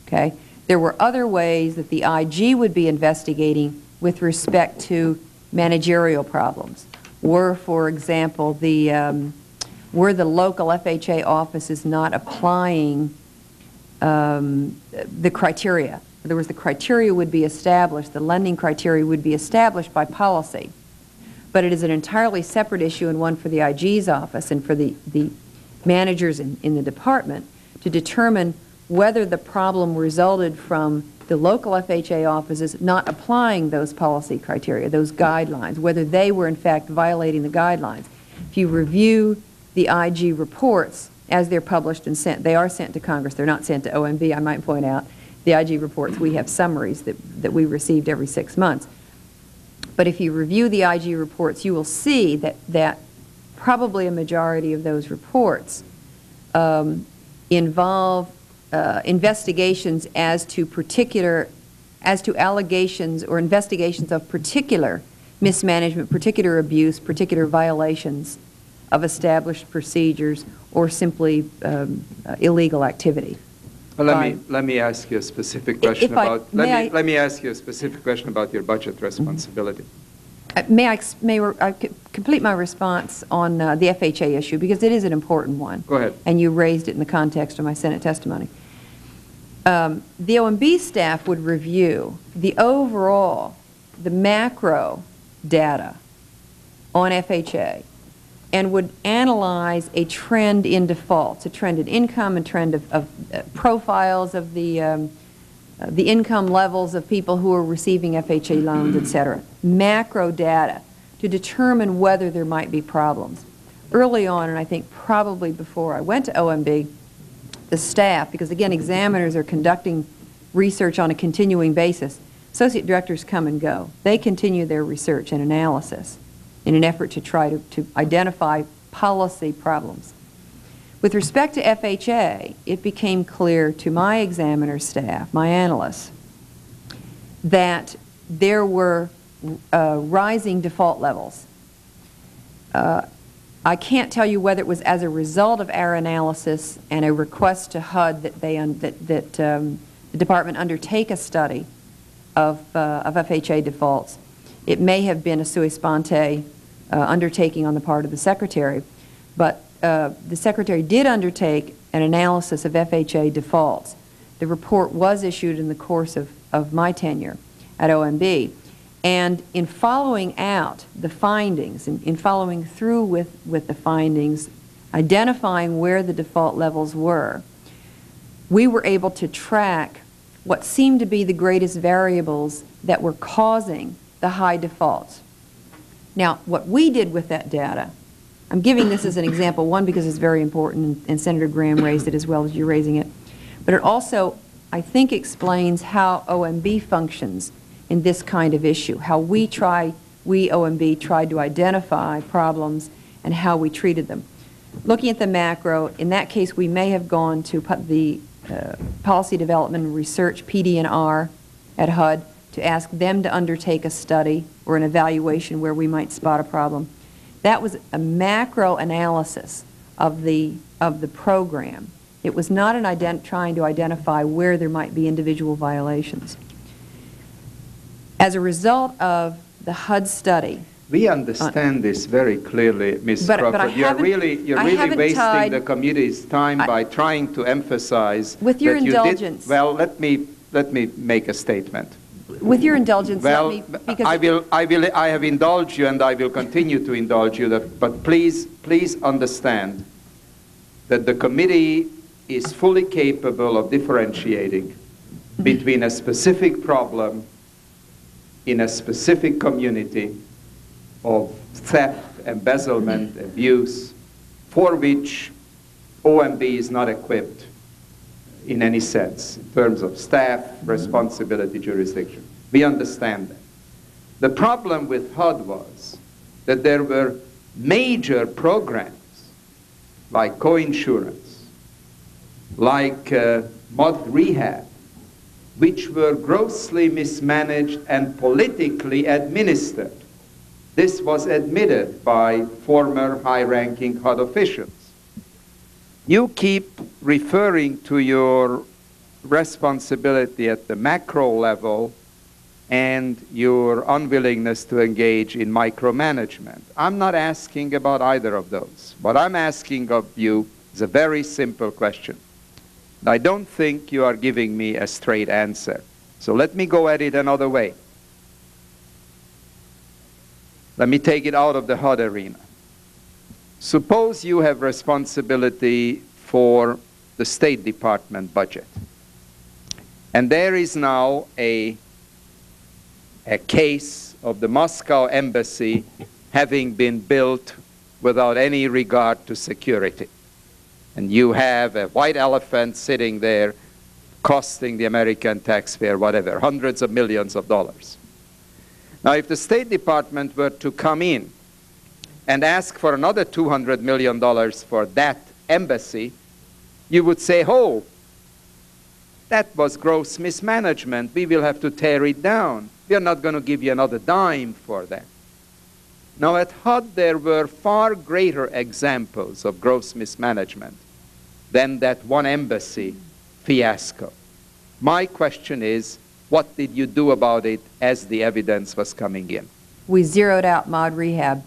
Okay? There were other ways that the IG would be investigating with respect to managerial problems. Were, for example, were the local FHA offices not applying the criteria? In other words, the criteria would be established, the lending criteria would be established by policy. But it is an entirely separate issue, and one for the IG's office and for the managers in the department to determine whether the problem resulted from the local FHA offices not applying those policy criteria, those guidelines, whether they were in fact violating the guidelines. If you review the IG reports as they're published and sent, they are sent to Congress, they're not sent to OMB, I might point out. The IG reports, we have summaries that we received every 6 months. But if you review the IG reports, you will see that probably a majority of those reports involve investigations as to allegations or investigations of particular mismanagement, particular abuse, particular violations of established procedures, or simply illegal activity. Well, let me ask you a specific question about your budget responsibility. May I complete my response on the FHA issue, because it is an important one. Go ahead. And you raised it in the context of my Senate testimony. The OMB staff would review the macro data on FHA and would analyze a trend in defaults, a trend in income, a trend of profiles of the income levels of people who are receiving FHA loans, et cetera, macro data to determine whether there might be problems. Early on, and I think probably before I went to OMB, the staff, because again, examiners are conducting research on a continuing basis. Associate directors come and go. They continue their research and analysis in an effort to try to identify policy problems. With respect to FHA, it became clear to my examiner staff, my analysts, that there were rising default levels. I can't tell you whether it was as a result of our analysis and a request to HUD that the department undertake a study of FHA defaults. It may have been a sui sponte undertaking on the part of the Secretary, but the Secretary did undertake an analysis of FHA defaults. The report was issued in the course of my tenure at OMB. And in following out the findings, in following through with the findings, identifying where the default levels were, we were able to track what seemed to be the greatest variables that were causing the high defaults. Now, what we did with that data, I'm giving this as an example, one, because it's very important, and Senator Graham raised it as well as you're raising it, but it also, I think, explains how OMB functions in this kind of issue, how we, OMB, tried to identify problems and how we treated them. Looking at the macro, in that case, we may have gone to the Policy Development and Research, PD&R, at HUD, to ask them to undertake a study or an evaluation where we might spot a problem. That was a macro analysis of the program. It was not an trying to identify where there might be individual violations. As a result of the HUD study, we understand this very clearly, Ms. Crawford. You're really wasting the community's time by trying to emphasize. With your indulgence, well, let me make a statement. With your indulgence, well, I have indulged you, and I will continue to indulge you. But please understand that the committee is fully capable of differentiating between a specific problem in a specific community of theft, embezzlement, abuse, for which OMB is not equipped in any sense, in terms of staff, responsibility, jurisdiction. We understand that. The problem with HUD was that there were major programs like coinsurance, like mod rehab, which were grossly mismanaged and politically administered. This was admitted by former high-ranking HUD officials. You keep referring to your responsibility at the macro level and your unwillingness to engage in micromanagement. I'm not asking about either of those. What I'm asking of you is a very simple question. I don't think you are giving me a straight answer. So let me go at it another way. Let me take it out of the HUD arena. Suppose you have responsibility for the State Department budget. And there is now a case of the Moscow embassy having been built without any regard to security. And you have a white elephant sitting there costing the American taxpayer, whatever, hundreds of millions of dollars. Now, if the State Department were to come in and ask for another $200 million for that embassy, you would say, oh, that was gross mismanagement. We will have to tear it down. We are not going to give you another dime for that. Now, at HUD, there were far greater examples of gross mismanagement than that one embassy fiasco. My question is, what did you do about it as the evidence was coming in? We zeroed out mod rehab.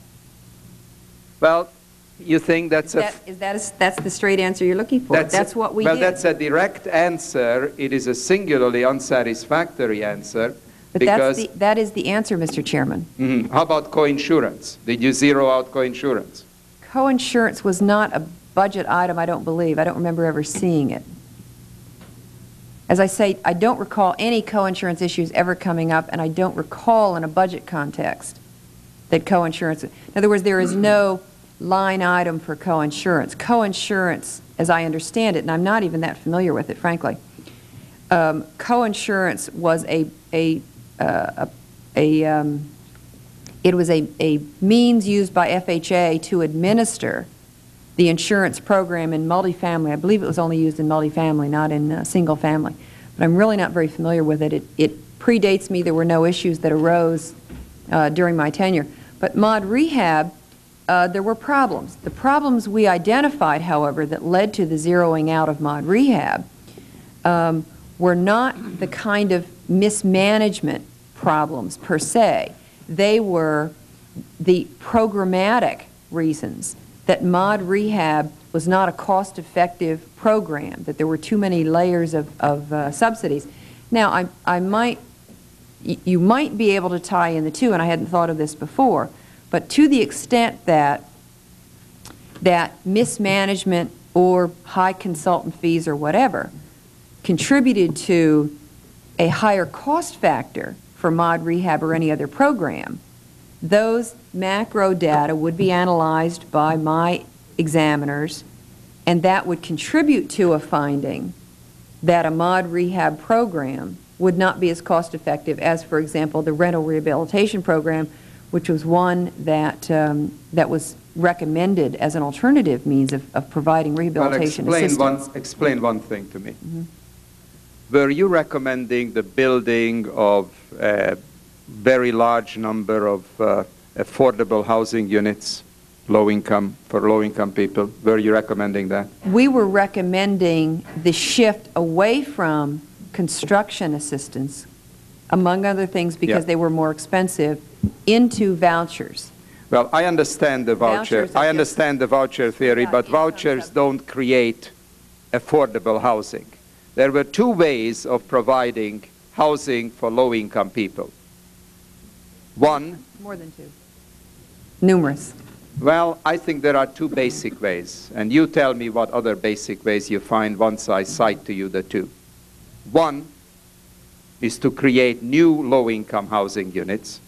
Well, you think that's that's the straight answer you're looking for? That's what we did. Well, that's a direct answer. It is a singularly unsatisfactory answer. But because that is the answer, Mr. Chairman. How about coinsurance? Did you zero out coinsurance? Coinsurance was not a budget item, I don't believe. I don't remember ever seeing it. As I say, I don't recall any coinsurance issues ever coming up, and I don't recall in a budget context that coinsurance. In other words, there is no line item for coinsurance. Coinsurance, as I understand it, and I'm not even that familiar with it, frankly, coinsurance was a means used by FHA to administer the insurance program in multifamily. I believe it was only used in multifamily, not in single family. But I'm really not very familiar with it. It predates me. There were no issues that arose during my tenure. But mod rehab, there were problems. The problems we identified, however, that led to the zeroing out of mod rehab were not the kind of mismanagement problems per se. They were the programmatic reasons that mod rehab was not a cost-effective program, that there were too many layers of subsidies. Now, you might be able to tie in the two, and I hadn't thought of this before, but to the extent that mismanagement or high consultant fees or whatever contributed to a higher cost factor for mod rehab or any other program, those macro data would be analyzed by my examiners, and that would contribute to a finding that a mod rehab program would not be as cost effective as, for example, the rental rehabilitation program, which was one that, that was recommended as an alternative means of providing rehabilitation assistance. Explain one thing to me. Were you recommending the building of a very large number of affordable housing units, for low-income people? Were you recommending that? We were recommending the shift away from construction assistance, among other things because they were more expensive, into vouchers. Well, I understand the voucher. I understand the voucher theory, but vouchers don't create affordable housing. There were two ways of providing housing for low-income people. One. More than two. Numerous. Well, I think there are two basic ways, and you tell me what other basic ways you find once I cite to you the two. One is to create new low-income housing units,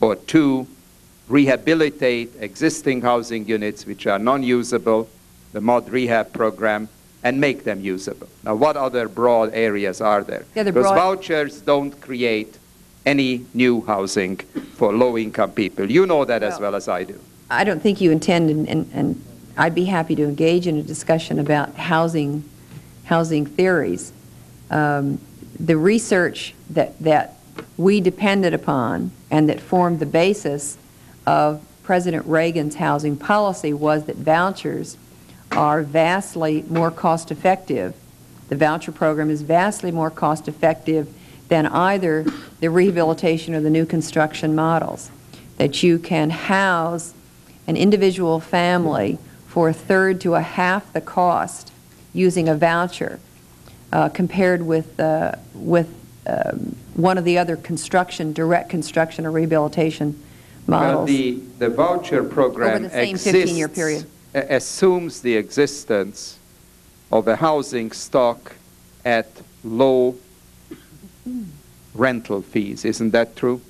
or two, rehabilitate existing housing units which are non-usable, the mod rehab program, and make them usable. Now, what other broad areas are there? Yeah, because vouchers don't create any new housing for low-income people. You know that as well as I do. I don't think you intend, and I'd be happy to engage in a discussion about housing theories. The research that we depended upon and that formed the basis of President Reagan's housing policy was that vouchers are vastly more cost-effective. The voucher program is vastly more cost-effective than either the rehabilitation or the new construction models, that you can house an individual family for a third to a half the cost using a voucher compared with one of the other construction, direct construction or rehabilitation models. Well, the voucher program over the same 15-year period assumes the existence of a housing stock at low rental fees. Isn't that true?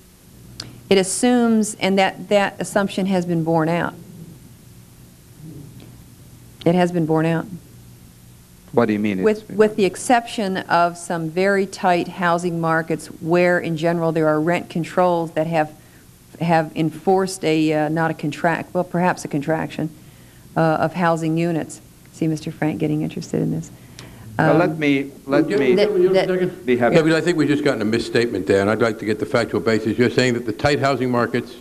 It assumes, and that assumption has been borne out. It has been borne out. What do you mean? With the exception of some very tight housing markets where, in general, there are rent controls that have enforced a, not a contract, well, perhaps a contraction, of housing units. See Mr. Frank getting interested in this. Well, let me be happy. Yeah, but I think we've just gotten a misstatement there, and I'd like to get the factual basis. You're saying that the tight housing markets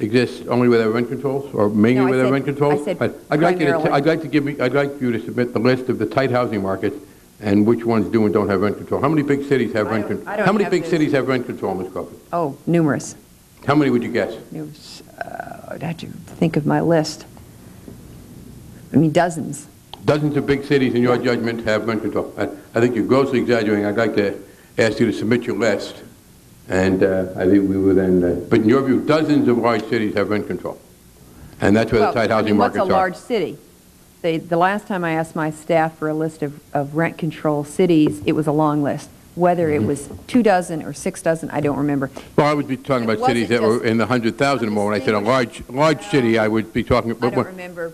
exist only where there are rent controls, or mainly where there are rent controls? I said I'd like you to submit the list of the tight housing markets and which ones do and don't have rent control. How many big cities have rent control? How many big cities have rent control, Ms. Crawford? Oh, numerous. How many would you guess? Numerous. I'd have to think of my list. I mean, dozens. Dozens of big cities, in your judgment, have rent control. I think you're grossly exaggerating. I'd like to ask you to submit your list, and I think we will then. But in your view, dozens of large cities have rent control, and that's where the tight housing markets are. What's a large city? The last time I asked my staff for a list of rent control cities, it was a long list. Whether it was 2 dozen or 6 dozen, I don't remember. Well, I would be talking about cities that were in the 100,000 or more. When I said a large city, I would be talking about. I don't remember.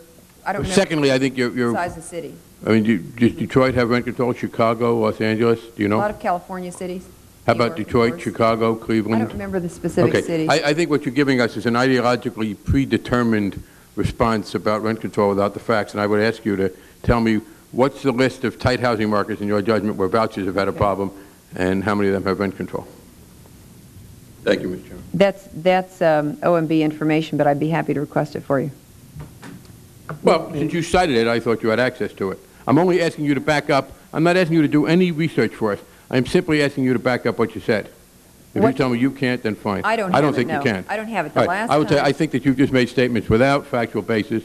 Secondly, I think your size of city. I mean, does Detroit have rent control? Chicago, Los Angeles? Do you know? A lot of California cities. How about Detroit, Chicago, Cleveland? I don't remember the specific cities. I think what you're giving us is an ideologically predetermined response about rent control without the facts, and I would ask you to tell me what's the list of tight housing markets in your judgment where vouchers have had a problem, and how many of them have rent control? Thank you, Mr. Chairman. That's OMB information, but I'd be happy to request it for you. Well, since you cited it, I thought you had access to it. I'm only asking you to back up. I'm not asking you to do any research for us. I'm simply asking you to back up what you said. If you tell me you can't, then fine. I don't think you can. I don't have it. I think that you've just made statements without factual basis.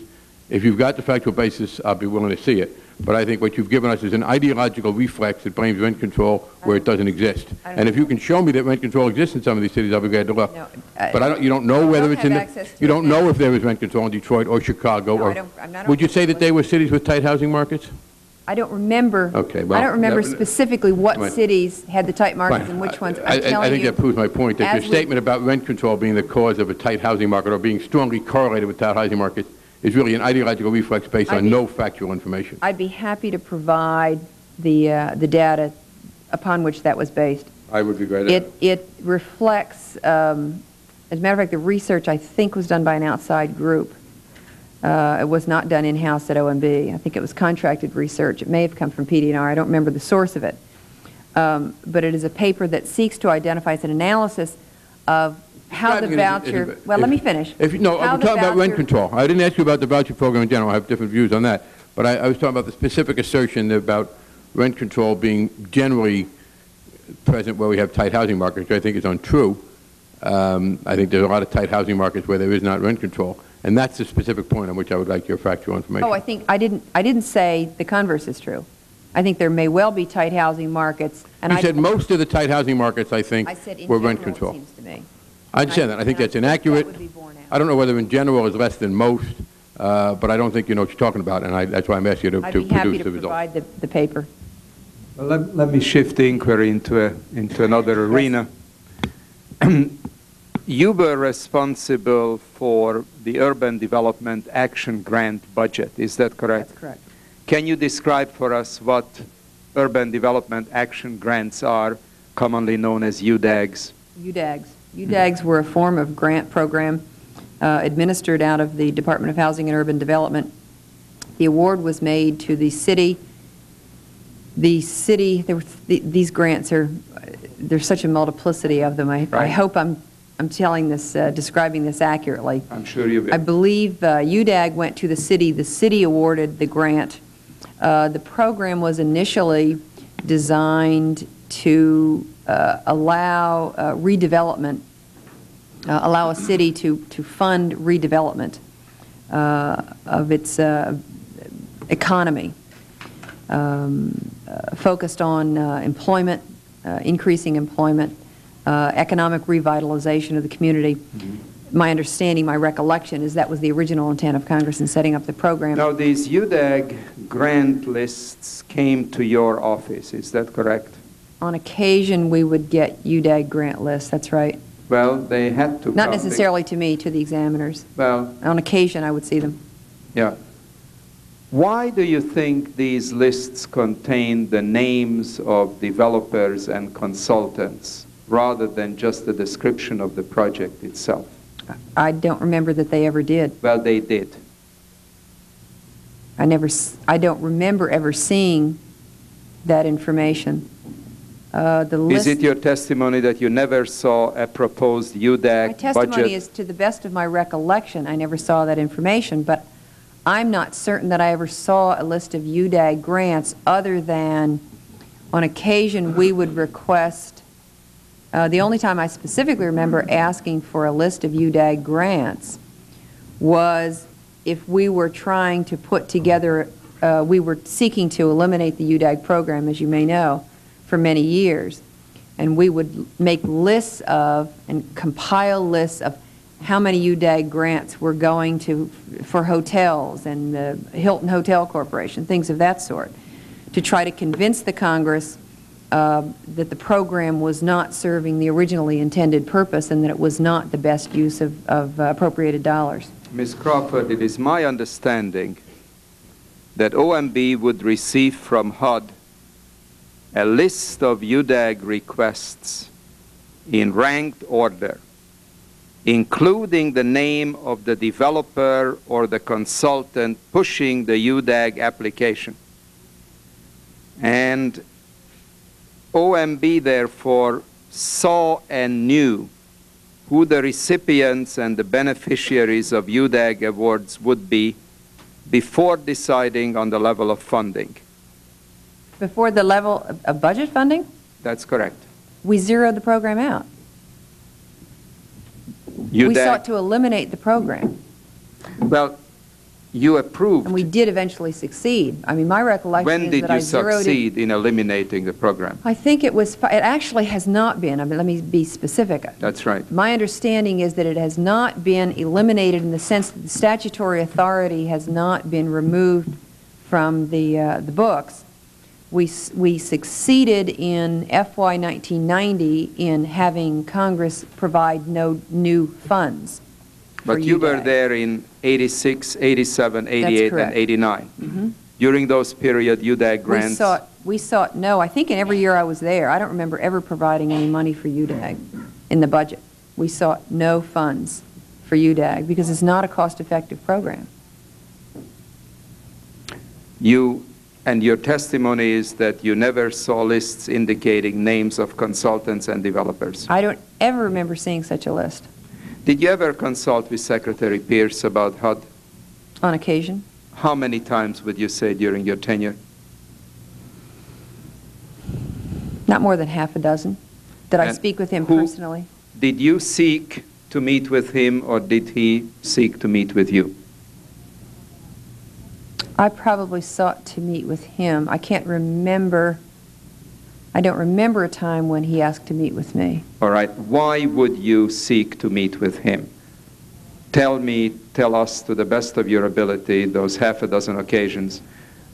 If you've got the factual basis, I'll be willing to see it. But I think what you've given us is an ideological reflex that blames rent control where it doesn't exist. And if you can show me that rent control exists in some of these cities, I'll be glad to look. No, but I don't, you don't know whether it's in the, you don't know if there is rent control in Detroit or Chicago. No, would you say that they were cities with tight housing markets? I don't remember. Okay, well, I don't remember specifically what cities had the tight markets and which ones. I think that proves my point that your statement about rent control being the cause of a tight housing market or being strongly correlated with tight housing markets is really an ideological reflex based on no factual information. I'd be happy to provide the data upon which that was based. I would be glad. It reflects, as a matter of fact, the research I think was done by an outside group. It was not done in-house at OMB. I think it was contracted research. It may have come from PD&R. I don't remember the source of it. But it is a paper that seeks to identify as an analysis of how the voucher, let me finish. I'm talking about rent control. I didn't ask you about the voucher program in general. I have different views on that. But I was talking about the specific assertion about rent control being generally present where we have tight housing markets, which I think is untrue. I think there's a lot of tight housing markets where there is not rent control. And that's the specific point on which I would like your factual information. Oh, I think I didn't say the converse is true. I think there may well be tight housing markets. And you said most of the tight housing markets, I think, were rent control. It seems to me. I understand that. I think that's inaccurate. I don't know whether in general is less than most, but I don't think you know what you're talking about, and that's why I'm asking you to produce the result. I'd be happy to provide the paper. Well, let me shift the inquiry into another arena. you were responsible for the Urban Development Action Grant budget. Is that correct? That's correct. Can you describe for us what Urban Development Action Grants are, commonly known as UDAGs? UDAGs were a form of grant program administered out of the Department of Housing and Urban Development. The award was made to the city. The city, there were these grants are, there's such a multiplicity of them. I hope I'm telling this, describing this accurately. I'm sure you will. I believe UDAG went to the city. The city awarded the grant. The program was initially designed to allow redevelopment, allow a city to fund redevelopment of its economy, focused on employment, increasing employment, economic revitalization of the community. My understanding, my recollection, is that was the original intent of Congress in setting up the program. Now, these UDAG grant lists came to your office, is that correct? On occasion, we would get UDAG grant lists, that's right. Well, they had to. Not necessarily to me, to the examiners. Well, on occasion, I would see them. Yeah. Why do you think these lists contain the names of developers and consultants rather than just the description of the project itself? I don't remember that they ever did. Well, they did. I don't remember ever seeing that information. The list. Is it your testimony that you never saw a proposed UDAG budget? My testimony is, to the best of my recollection, I never saw that information, but I'm not certain that I ever saw a list of UDAG grants other than on occasion we would request. The only time I specifically remember asking for a list of UDAG grants was if we were trying to put together, we were seeking to eliminate the UDAG program, as you may know, for many years, and we would make lists of and compile lists of how many UDAG grants were going to for hotels and the Hilton Hotel Corporation, things of that sort, to try to convince the Congress that the program was not serving the originally intended purpose and that it was not the best use of appropriated dollars. Ms. Crawford, it is my understanding that OMB would receive from HUD a list of UDAG requests in ranked order, including the name of the developer or the consultant pushing the UDAG application. And OMB, therefore, saw and knew who the recipients and the beneficiaries of UDAG awards would be before deciding on the level of funding. Before the level of budget funding? That's correct. We zeroed the program out. We sought to eliminate the program. Well, you approved. And we did eventually succeed. I mean, my recollection is that I zeroed. When did you succeed in eliminating the program? I think it was, it actually has not been. I mean, let me be specific. That's right. My understanding is that it has not been eliminated in the sense that the statutory authority has not been removed from the books. We succeeded in FY 1990 in having Congress provide no new funds. But you were there in 86, 87, 88, and 89. During those period, UDAG grants? We sought, no, I think in every year I was there. I don't remember ever providing any money for UDAG in the budget. We sought no funds for UDAG because it's not a cost-effective program. And your testimony is that you never saw lists indicating names of consultants and developers. I don't ever remember seeing such a list. Did you ever consult with Secretary Pierce about HUD? On occasion. How many times would you say during your tenure? Not more than half a dozen. Did I speak with him personally? Did you seek to meet with him or did he seek to meet with you? I probably sought to meet with him. I can't remember. I don't remember a time when he asked to meet with me. All right. Why would you seek to meet with him? Tell us to the best of your ability, those half a dozen occasions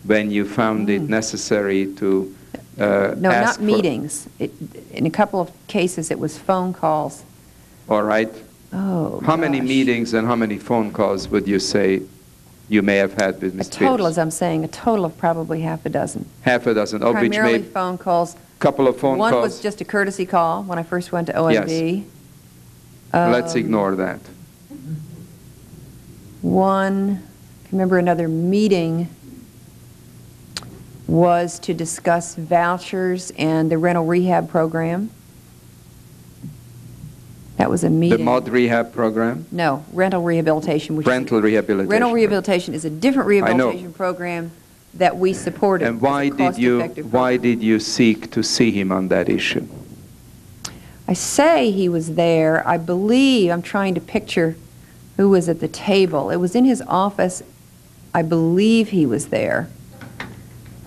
when you found it necessary to ask. No, not meetings. In a couple of cases, it was phone calls All right? Oh, how many meetings and how many phone calls would you say you may have had with Ms. Pierce? A total, as I'm saying, a total of probably half a dozen. Half a dozen. Primarily phone calls. Couple of phone calls. One was just a courtesy call when I first went to OMB. Yes. Let's ignore that. One, I remember another meeting was to discuss vouchers and the rental rehab program. That was a meeting. The mod rehab program? No, rental rehabilitation. Which rental rehabilitation. Rental rehabilitation is a different rehabilitation program that we supported. And why did you seek to see him on that issue? I say he was there. I believe, I'm trying to picture who was at the table. It was in his office. I believe he was there.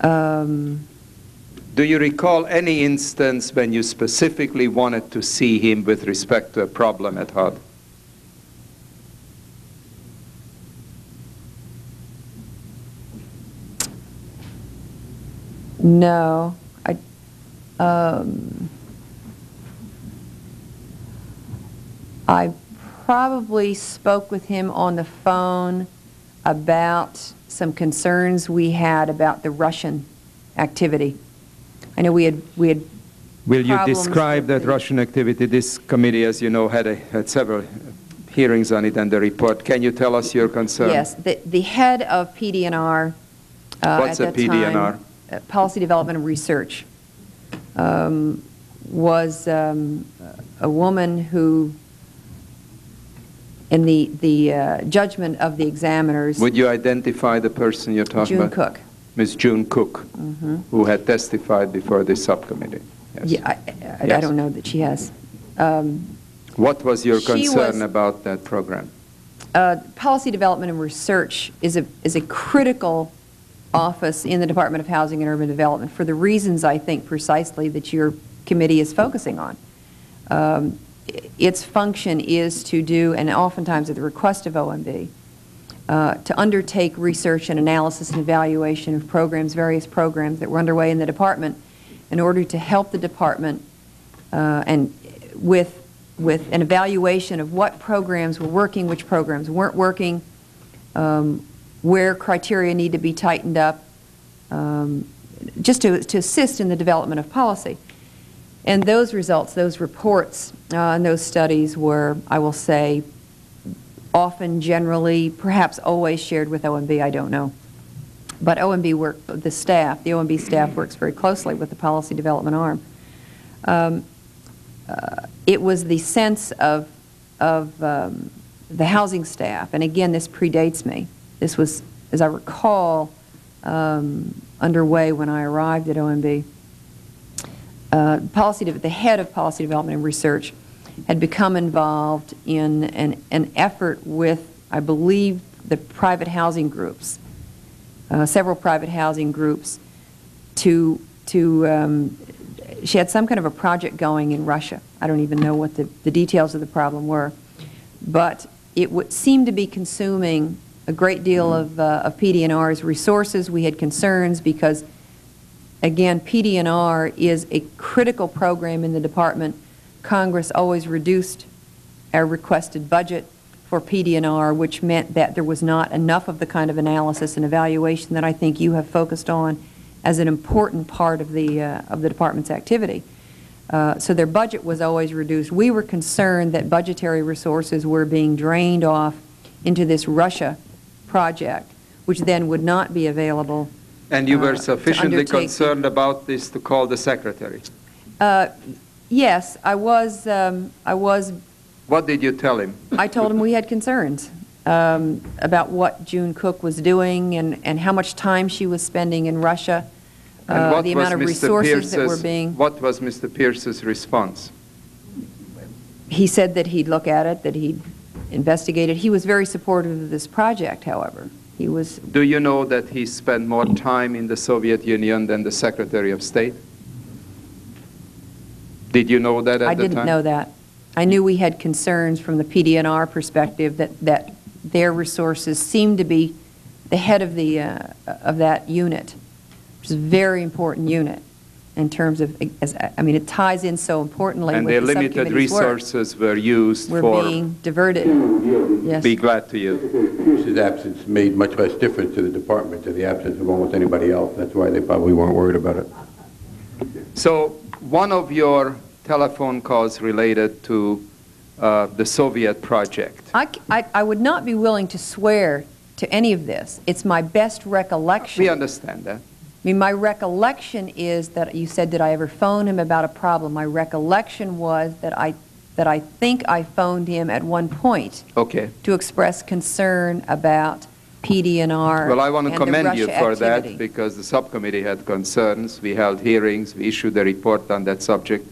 Do you recall any instance when you specifically wanted to see him with respect to a problem at HUD? No. I probably spoke with him on the phone about some concerns we had about the Russian activity. I know we had. Will you describe that Russian activity? This committee, as you know, had several hearings on it and the report. Can you tell us your concern? Yes, the head of PD&R. What's at that PDNR? Time, Policy Development and Research, was a woman who, in the judgment of the examiners. Would you identify the person you're talking about? June Cook. Ms. June Cook, who had testified before this subcommittee. Yes. Yeah, I don't know that she has. What was your concern about that program? Policy Development and Research is a critical office in the Department of Housing and Urban Development for the reasons, I think, precisely that your committee is focusing on. Its function is to do, and oftentimes at the request of OMB, to undertake research and analysis and evaluation of programs, various programs that were underway in the department in order to help the department and with an evaluation of what programs were working, which programs weren't working, where criteria need to be tightened up, just to assist in the development of policy. And those results, those reports, and those studies were, I will say, often, generally, perhaps always shared with OMB, I don't know. But OMB work, the staff, the OMB staff works very closely with the policy development arm. It was the sense of the housing staff, and again, this predates me. This was, as I recall, underway when I arrived at OMB. The head of Policy Development and Research had become involved in an effort with, I believe, the private housing groups, several private housing groups, she had some kind of a project going in Russia. I don't even know what the details of the problem were, but it would seem to be consuming a great deal of PD&R's resources. We had concerns because, again, PD&R is a critical program in the department. Congress always reduced our requested budget for PD&R, which meant that there was not enough of the kind of analysis and evaluation that I think you have focused on as an important part of the department's activity. So their budget was always reduced. We were concerned that budgetary resources were being drained off into this Russia project, which then would not be available. And you were sufficiently concerned about this to call the secretary? Yes, I was. What did you tell him? I told him we had concerns about what June Cook was doing and how much time she was spending in Russia, and the amount of resources that were being. What was Mr. Pierce's response? He said that he'd look at it, that he'd investigated. He was very supportive of this project, however. He was. Do you know that he spent more time in the Soviet Union than the Secretary of State? Did you know that at the time? I didn't know that. I knew we had concerns from the PD&R perspective that their resources seemed to be the head of that unit, which is a very important unit, in terms of, I mean, it ties in so importantly with the subcommittee's work. And their limited resources were used for... We're being diverted. Yes. Be glad to you. Pierce's absence made much less difference to the department than the absence of almost anybody else. That's why they probably weren't worried about it. So one of your telephone calls related to the Soviet project. I would not be willing to swear to any of this. It's my best recollection. We understand that. I mean, my recollection is that you said, did I ever phone him about a problem? My recollection was that I think I phoned him at one point to express concern about PD&R. Well, I want to commend you for that, because the subcommittee had concerns. We held hearings. We issued a report on that subject.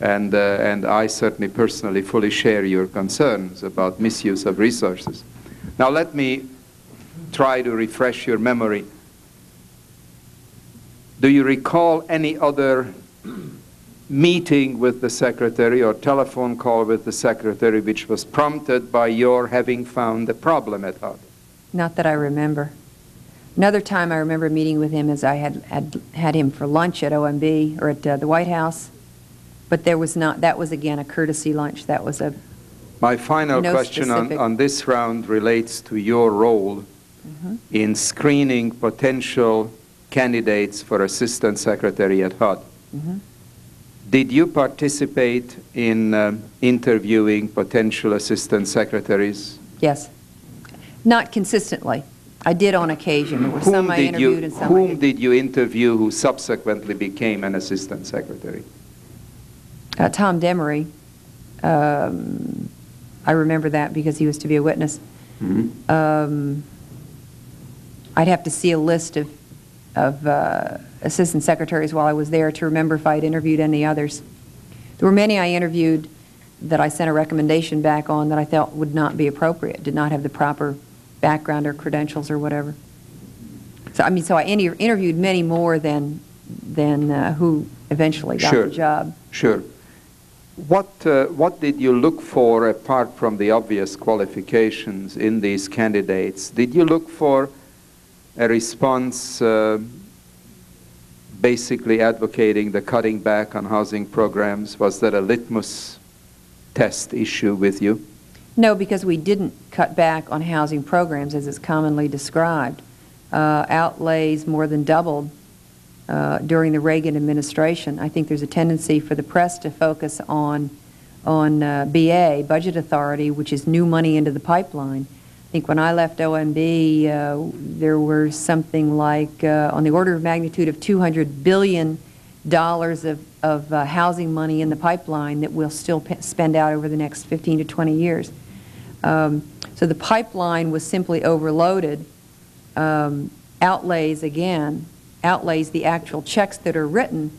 And I certainly personally fully share your concerns about misuse of resources. Now, let me try to refresh your memory. Do you recall any other meeting with the Secretary or telephone call with the Secretary which was prompted by your having found a problem at HUD? Not that I remember. Another time I remember meeting with him as I had him for lunch at OMB or at the White House. But there was not, that was again a courtesy lunch, that was a... My final question on this round relates to your role in screening potential candidates for Assistant Secretary at HUD. Did you participate in interviewing potential Assistant Secretaries? Yes. Not consistently. I did on occasion. There were some I interviewed and some I didn't. Whom did you interview who subsequently became an Assistant Secretary? Tom Demery. I remember that because he was to be a witness. I'd have to see a list of assistant secretaries while I was there to remember if I had interviewed any others. There were many I interviewed that I sent a recommendation back on that I felt would not be appropriate, did not have the proper background or credentials or whatever. So I mean, so I interviewed many more than who eventually got the job. Sure. What did you look for apart from the obvious qualifications in these candidates? Did you look for a response basically advocating the cutting back on housing programs? Was that a litmus test issue with you? No, because we didn't cut back on housing programs as it's commonly described. Outlays more than doubled during the Reagan administration. I think there's a tendency for the press to focus on BA, budget authority, which is new money into the pipeline. I think when I left OMB, there were something like, on the order of magnitude of $200 billion of housing money in the pipeline that we'll still spend out over the next 15 to 20 years. So the pipeline was simply overloaded. Outlays, again, outlays, the actual checks that are written,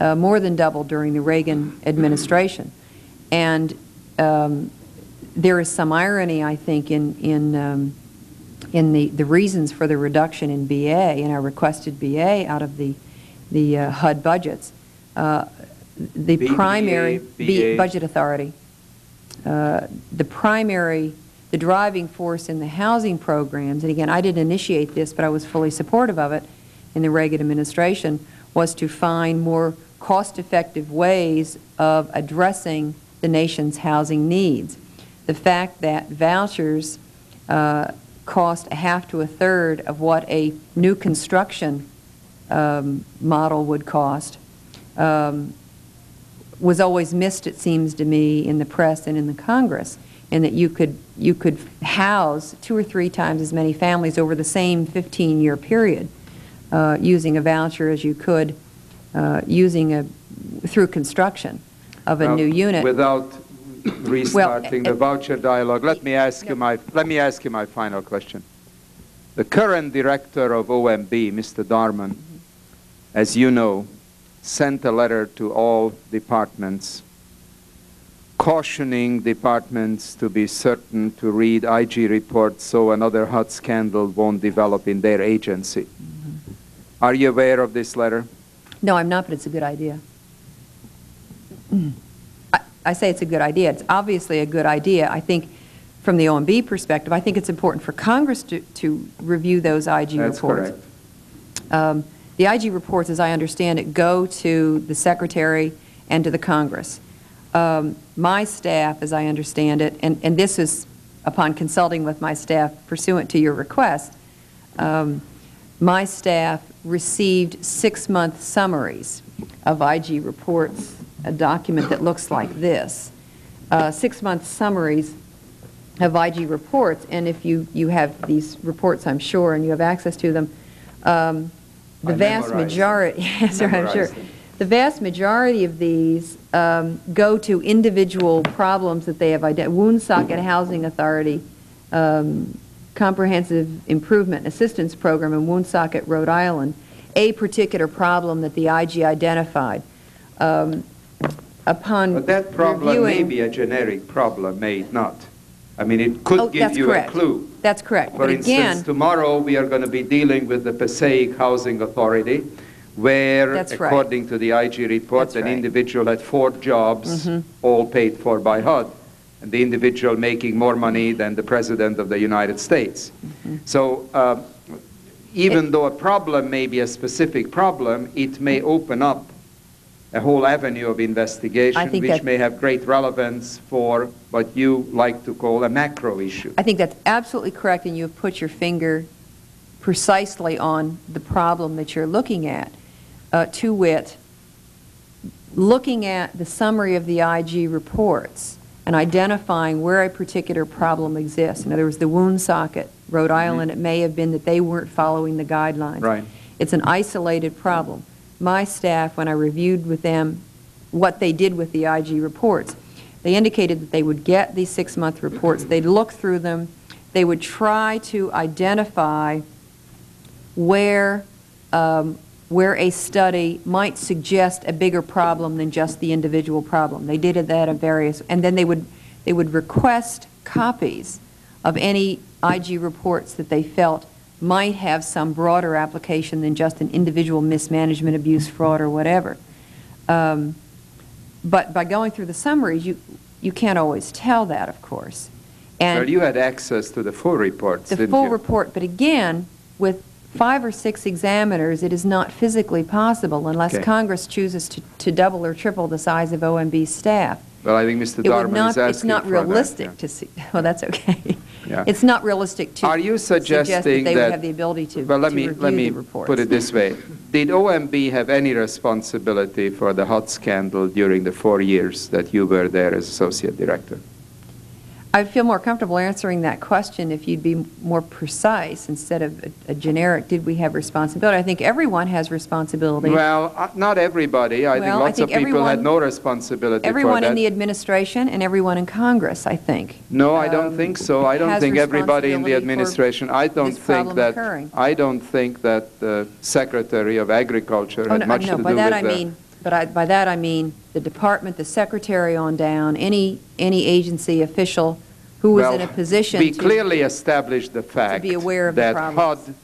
more than doubled during the Reagan administration. And there is some irony, I think, in the reasons for the reduction in BA, and I requested BA out of the HUD budgets. The primary budget authority, the driving force in the housing programs, and again, I didn't initiate this, but I was fully supportive of it in the Reagan administration, was to find more cost-effective ways of addressing the nation's housing needs. The fact that vouchers cost a half to a third of what a new construction model would cost was always missed, it seems to me, in the press and in the Congress, and that you could house 2 or 3 times as many families over the same 15-year period using a voucher as you could using through construction of a new unit. Without restarting the voucher dialogue, let me ask you my final question. The current director of OMB, Mr. Darman, as you know, sent a letter to all departments cautioning departments to be certain to read IG reports so another HUD scandal won't develop in their agency. Are you aware of this letter? No, I'm not, but it's a good idea. I say it's a good idea. It's obviously a good idea. I think from the OMB perspective, I think it's important for Congress to review those IG reports. That's correct. The IG reports, as I understand it, go to the Secretary and to the Congress. My staff, as I understand it, and this is upon consulting with my staff pursuant to your request, my staff received 6-month summaries of IG reports, a document that looks like this, 6-month summaries of IG reports. And if you have these reports, I'm sure, and you have access to them, the vast majority, yes, sir, I'm sure, the vast majority of these go to individual problems that they have identified. Wound Socket Housing Authority Comprehensive Improvement Assistance Program in Wound Socket, Rhode Island, a particular problem that the IG identified. But that problem may be a generic problem, may it not? I mean, it could give you a clue. That's correct. For instance, tomorrow we are going to be dealing with the Passaic Housing Authority, where, according to the IG report, an individual had 4 jobs, all paid for by HUD, and the individual making more money than the President of the United States. So even though a problem may be a specific problem, it may open up a whole avenue of investigation, which may have great relevance for what you like to call a macro issue. I think that's absolutely correct, and you've put your finger precisely on the problem that you're looking at, to wit, looking at the summary of the IG reports and identifying where a particular problem exists. In other words, the Wound Socket, Rhode Island, it may have been that they weren't following the guidelines. Right. It's an isolated problem. My staff, when I reviewed with them what they did with the IG reports, they indicated that they would get these 6-month reports, they'd look through them, they would try to identify where a study might suggest a bigger problem than just the individual problem. They did that at various, and then they would request copies of any IG reports that they felt might have some broader application than just an individual mismanagement, abuse, fraud, or whatever. But by going through the summaries, you can't always tell that, of course. And so you had access to the full reports, didn't you? The full report, but again, with 5 or 6 examiners, it is not physically possible unless Congress chooses to double or triple the size of OMB's staff. Well, I think Mr. Darman is asking for that. It's not realistic to see. Well, that's okay. Yeah. It's not realistic to suggest that they would have the ability to review the reports. Put it this way. Did OMB have any responsibility for the HUD scandal during the 4 years that you were there as associate director? I'd feel more comfortable answering that question if you'd be more precise instead of a generic, did we have responsibility? I think everyone has responsibility. Well, not everybody. I think lots of people had no responsibility for that. Everyone in the administration and everyone in Congress, I think. No, I don't think so. I don't think everybody in the administration. I don't think that the Secretary of Agriculture had much to do with that. But by that I mean the department, the secretary on down, any agency official who was in a position to clearly establish the fact be aware of that HUD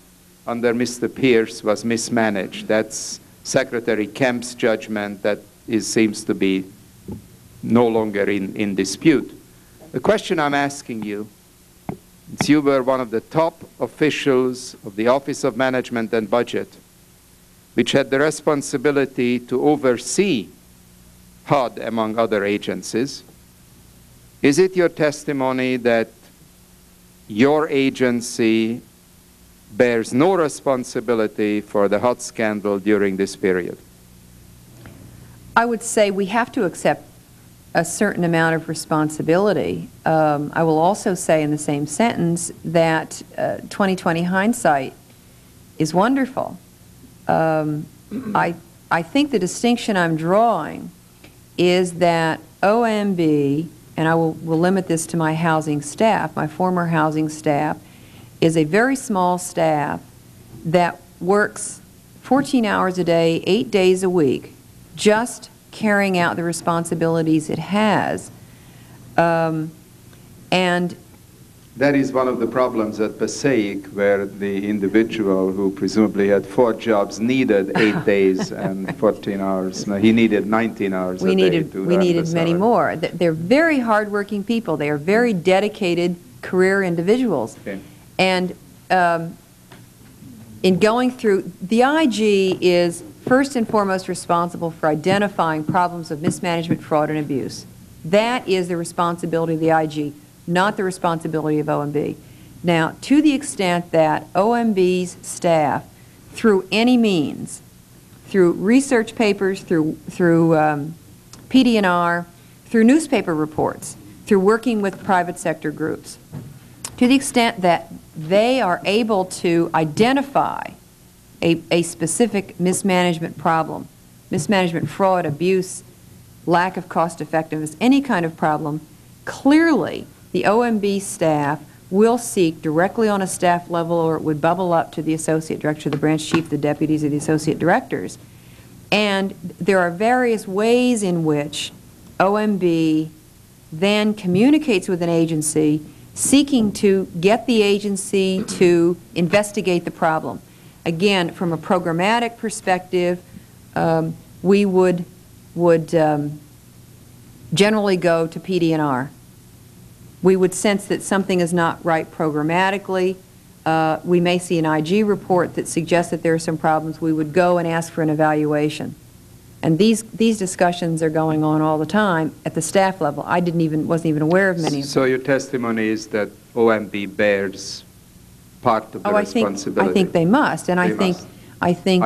under Mr. Pierce was mismanaged. That's Secretary Kemp's judgment that seems to be no longer in dispute. The question I'm asking you, since you were one of the top officials of the Office of Management and Budget, which had the responsibility to oversee HUD among other agencies, is it your testimony that your agency bears no responsibility for the HUD scandal during this period? I would say we have to accept a certain amount of responsibility. I will also say in the same sentence that 2020 hindsight is wonderful. I think the distinction I'm drawing is that OMB, and I will limit this to my housing staff, my former housing staff, is a very small staff that works 14 hours a day, 8 days a week, just carrying out the responsibilities it has. And that is one of the problems at Passaic, where the individual who presumably had 4 jobs needed 8 days and 14 hours. No, he needed 19 hours a day. We needed many more. They're very hardworking people. They are very dedicated career individuals. And in going through, the IG is first and foremost responsible for identifying problems of mismanagement, fraud, and abuse. That is the responsibility of the IG, not the responsibility of OMB. Now, to the extent that OMB's staff, through any means, through research papers, through PD&R, through newspaper reports, through working with private sector groups, to the extent that they are able to identify a specific mismanagement problem, mismanagement, fraud, abuse, lack of cost effectiveness, any kind of problem, clearly the OMB staff will seek directly on a staff level, or it would bubble up to the associate director, the branch chief, the deputies, or the associate directors. And there are various ways in which OMB then communicates with an agency seeking to get the agency to investigate the problem. Again, from a programmatic perspective, we would generally go to PD&R. We would sense that something is not right programmatically. We may see an IG report that suggests that there are some problems. We would go and ask for an evaluation. And these discussions are going on all the time at the staff level. I wasn't even aware of many of them. So your testimony is that OMB bears part of the responsibility. I think they must, and I think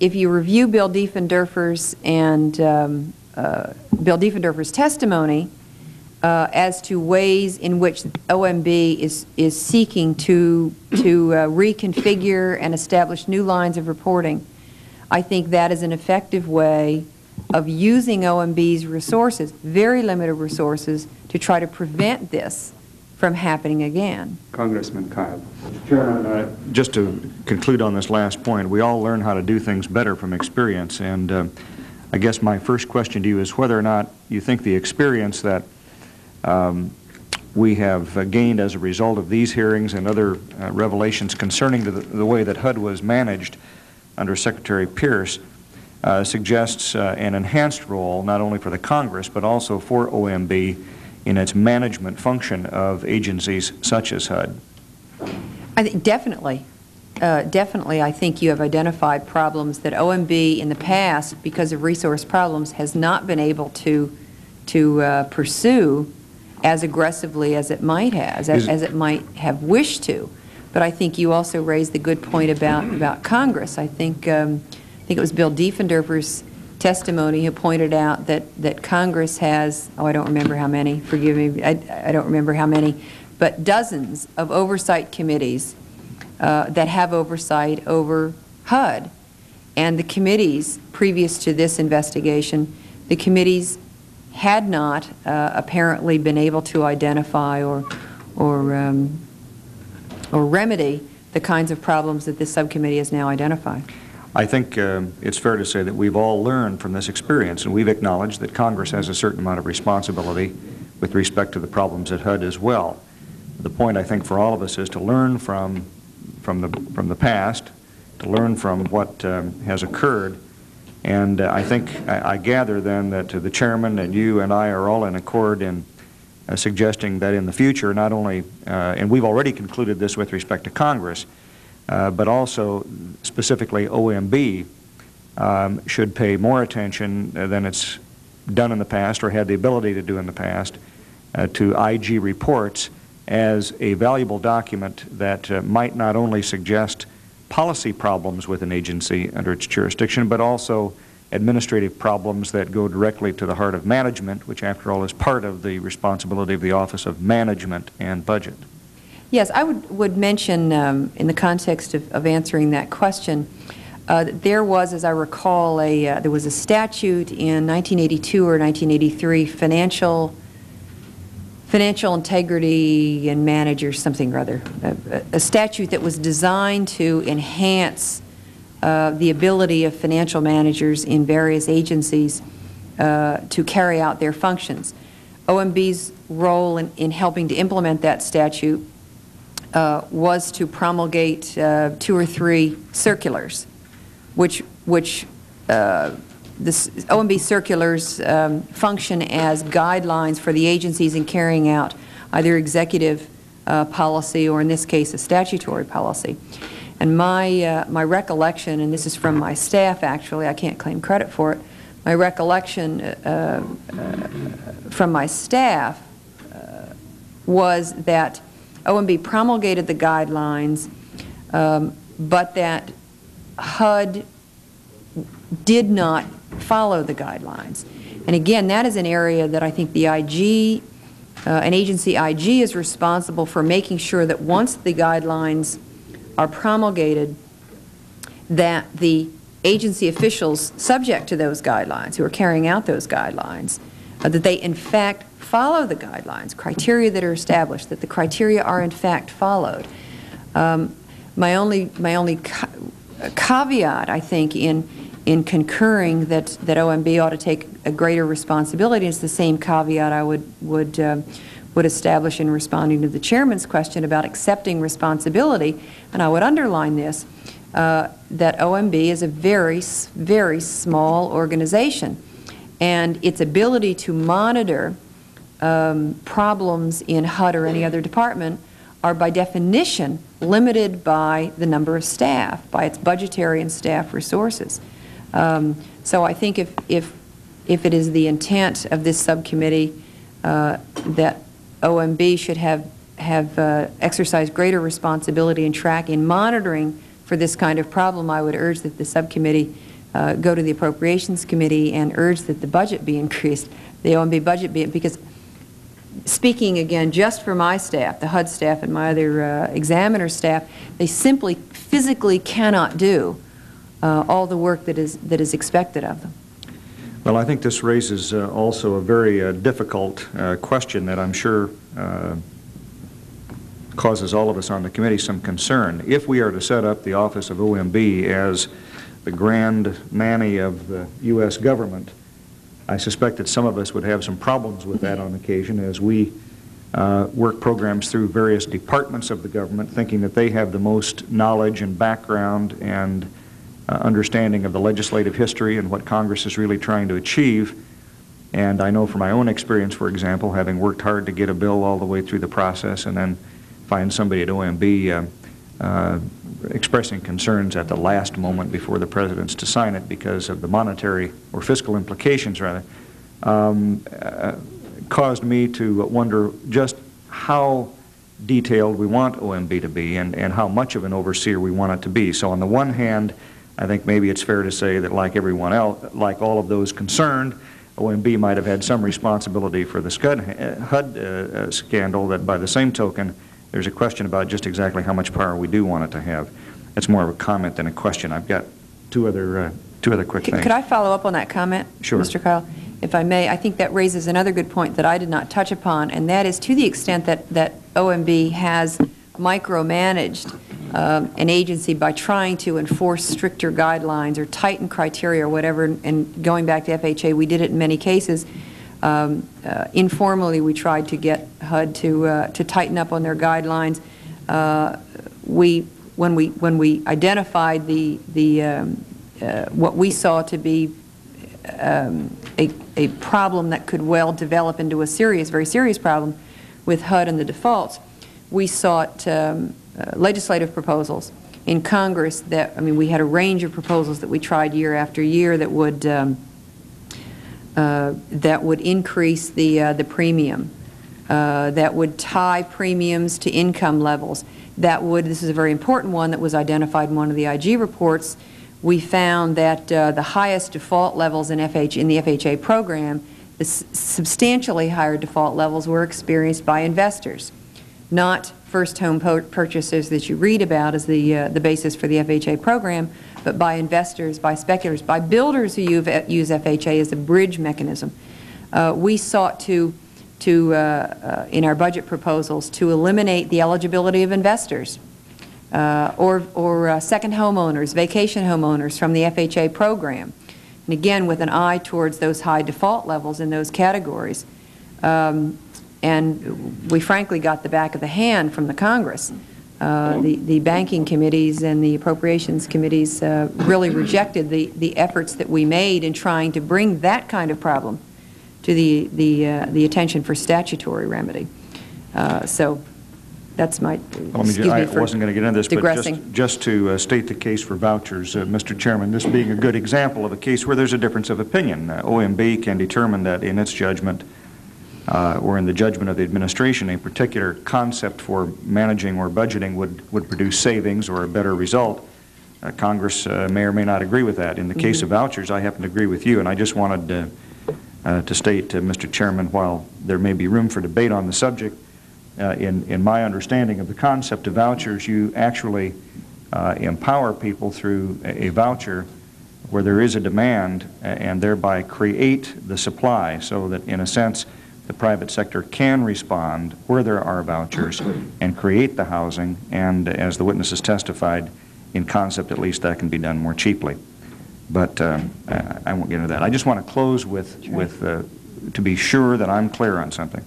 if you review Bill Diefenderfer's testimony as to ways in which OMB is seeking to reconfigure and establish new lines of reporting, I think that is an effective way of using OMB's resources, very limited resources, to try to prevent this from happening again. Congressman Kyle. Chairman, just to conclude on this last point, we all learn how to do things better from experience, and I guess my first question to you is whether or not you think the experience that we have gained as a result of these hearings and other revelations concerning the way that HUD was managed under Secretary Pierce suggests an enhanced role not only for the Congress but also for OMB in its management function of agencies such as HUD? I think definitely. Definitely, I think you have identified problems that OMB in the past, because of resource problems, has not been able to pursue as aggressively as it might have, as it might have wished to. But I think you also raised the good point about Congress. I think it was Bill Diefenderfer's testimony who pointed out that Congress has, oh, I don't remember how many, forgive me, I don't remember how many, but dozens of oversight committees that have oversight over HUD. And the committees, previous to this investigation, the committees had not apparently been able to identify or remedy the kinds of problems that this subcommittee has now identified. I think it's fair to say that we've all learned from this experience, and we've acknowledged that Congress has a certain amount of responsibility with respect to the problems at HUD as well. The point, I think, for all of us is to learn from the past, to learn from what has occurred, and I think I gather then that the Chairman and you and I are all in accord in suggesting that in the future, not only, and we've already concluded this with respect to Congress, but also specifically OMB should pay more attention than it's done in the past or had the ability to do in the past to IG reports as a valuable document that might not only suggest policy problems with an agency under its jurisdiction, but also administrative problems that go directly to the heart of management, which after all is part of the responsibility of the Office of Management and Budget. Yes, I would mention in the context of answering that question, there was, as I recall, there was a statute in 1982 or 1983, Financial Integrity and Managers, something or other, a statute that was designed to enhance the ability of financial managers in various agencies to carry out their functions. OMB's role in helping to implement that statute was to promulgate 2 or 3 circulars, which this OMB circulars function as guidelines for the agencies in carrying out either executive policy or, in this case, a statutory policy. And my recollection, and this is from my staff actually, I can't claim credit for it, my recollection from my staff was that OMB promulgated the guidelines, but that HUD did not follow the guidelines. And again, that is an area that I think the IG, an agency IG is responsible for making sure that once the guidelines are promulgated, that the agency officials subject to those guidelines, who are carrying out those guidelines, that they in fact follow the guidelines, criteria that are established, that the criteria are in fact followed. My only caveat, I think, in concurring that OMB ought to take a greater responsibility is the same caveat I would establish in responding to the chairman's question about accepting responsibility, and I would underline this, that OMB is a very, very small organization, and its ability to monitor problems in HUD or any other department are by definition limited by the number of staff, by its budgetary and staff resources. So I think if it is the intent of this subcommittee that OMB should have exercised greater responsibility and track in monitoring for this kind of problem, I would urge that the subcommittee go to the Appropriations Committee and urge that the budget be increased, the OMB budget be, because speaking again just for my staff, the HUD staff and my other examiner staff, they simply physically cannot do all the work that is expected of them. Well, I think this raises also a very difficult question that I'm sure causes all of us on the committee some concern. If we are to set up the office of OMB as the grand nanny of the U.S. government, I suspect that some of us would have some problems with that on occasion as we work programs through various departments of the government, thinking that they have the most knowledge and background and understanding of the legislative history and what Congress is really trying to achieve. And I know from my own experience, for example, having worked hard to get a bill all the way through the process and then find somebody at OMB expressing concerns at the last moment before the President's to sign it because of the monetary or fiscal implications, rather, caused me to wonder just how detailed we want OMB to be and how much of an overseer we want it to be. So on the one hand, I think maybe it's fair to say that like everyone else, like all of those concerned, OMB might have had some responsibility for the HUD scandal, that by the same token, there's a question about just exactly how much power we do want it to have. That's more of a comment than a question. I've got two other quick things. Could I follow up on that comment, sure, Mr. Kyle? If I may, I think that raises another good point that I did not touch upon, and that is to the extent that OMB has micromanaged an agency by trying to enforce stricter guidelines or tighten criteria or whatever, and going back to FHA, we did it in many cases. Informally, we tried to get HUD to tighten up on their guidelines. When we identified the what we saw to be a problem that could well develop into a serious, very serious problem with HUD and the defaults, we sought legislative proposals in Congress that, I mean, we had a range of proposals that we tried year after year that would increase the premium, that would tie premiums to income levels, that would, this is a very important one that was identified in one of the IG reports, we found that the highest default levels in the FHA program, the substantially higher default levels were experienced by investors, not first home purchasers that you read about as the basis for the FHA program, but by investors, by speculators, by builders who use FHA as a bridge mechanism. We sought to in our budget proposals, to eliminate the eligibility of investors or second homeowners, vacation homeowners from the FHA program. And again, with an eye towards those high default levels in those categories. And we frankly got the back of the hand from the Congress. The banking committees and the appropriations committees really rejected the efforts that we made in trying to bring that kind of problem to the attention for statutory remedy. So That's my, excuse me, I wasn't going to get into this, digressing. But just to state the case for vouchers, Mr. Chairman, this being a good example of a case where there's a difference of opinion. OMB can determine that in its judgment, or in the judgment of the administration, a particular concept for managing or budgeting would produce savings or a better result. Congress may or may not agree with that. In the case of vouchers, I happen to agree with you, and I just wanted to state, Mr. Chairman, while there may be room for debate on the subject, in my understanding of the concept of vouchers, you actually empower people through a voucher where there is a demand and thereby create the supply so that, in a sense, the private sector can respond where there are vouchers and create the housing. And as the witnesses testified, in concept at least, that can be done more cheaply. But I won't get into that. I just want to close with, to be sure that I'm clear on something.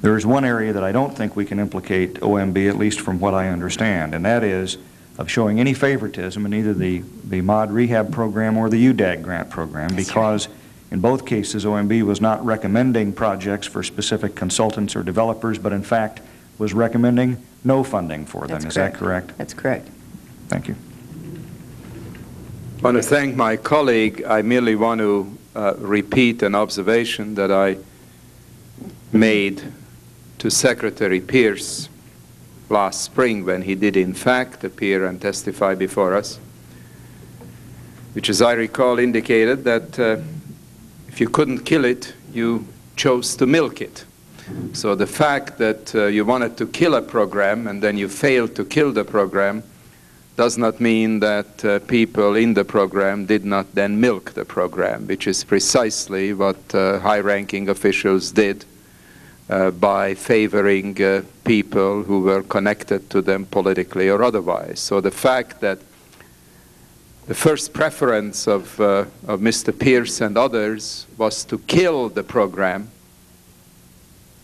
There is one area that I don't think we can implicate OMB, at least from what I understand, and that is of showing any favoritism in either the MOD Rehab Program or the UDAG grant program, because in both cases OMB was not recommending projects for specific consultants or developers, but in fact was recommending no funding for them. Is that correct? That's correct. Thank you. I want to thank my colleague. I merely want to repeat an observation that I made to Secretary Pierce last spring when he did in fact appear and testify before us, which as I recall indicated that if you couldn't kill it, you chose to milk it. So the fact that you wanted to kill a program and then you failed to kill the program does not mean that people in the program did not then milk the program, which is precisely what high-ranking officials did by favoring people who were connected to them politically or otherwise. So the fact that the first preference of Mr. Pierce and others was to kill the program,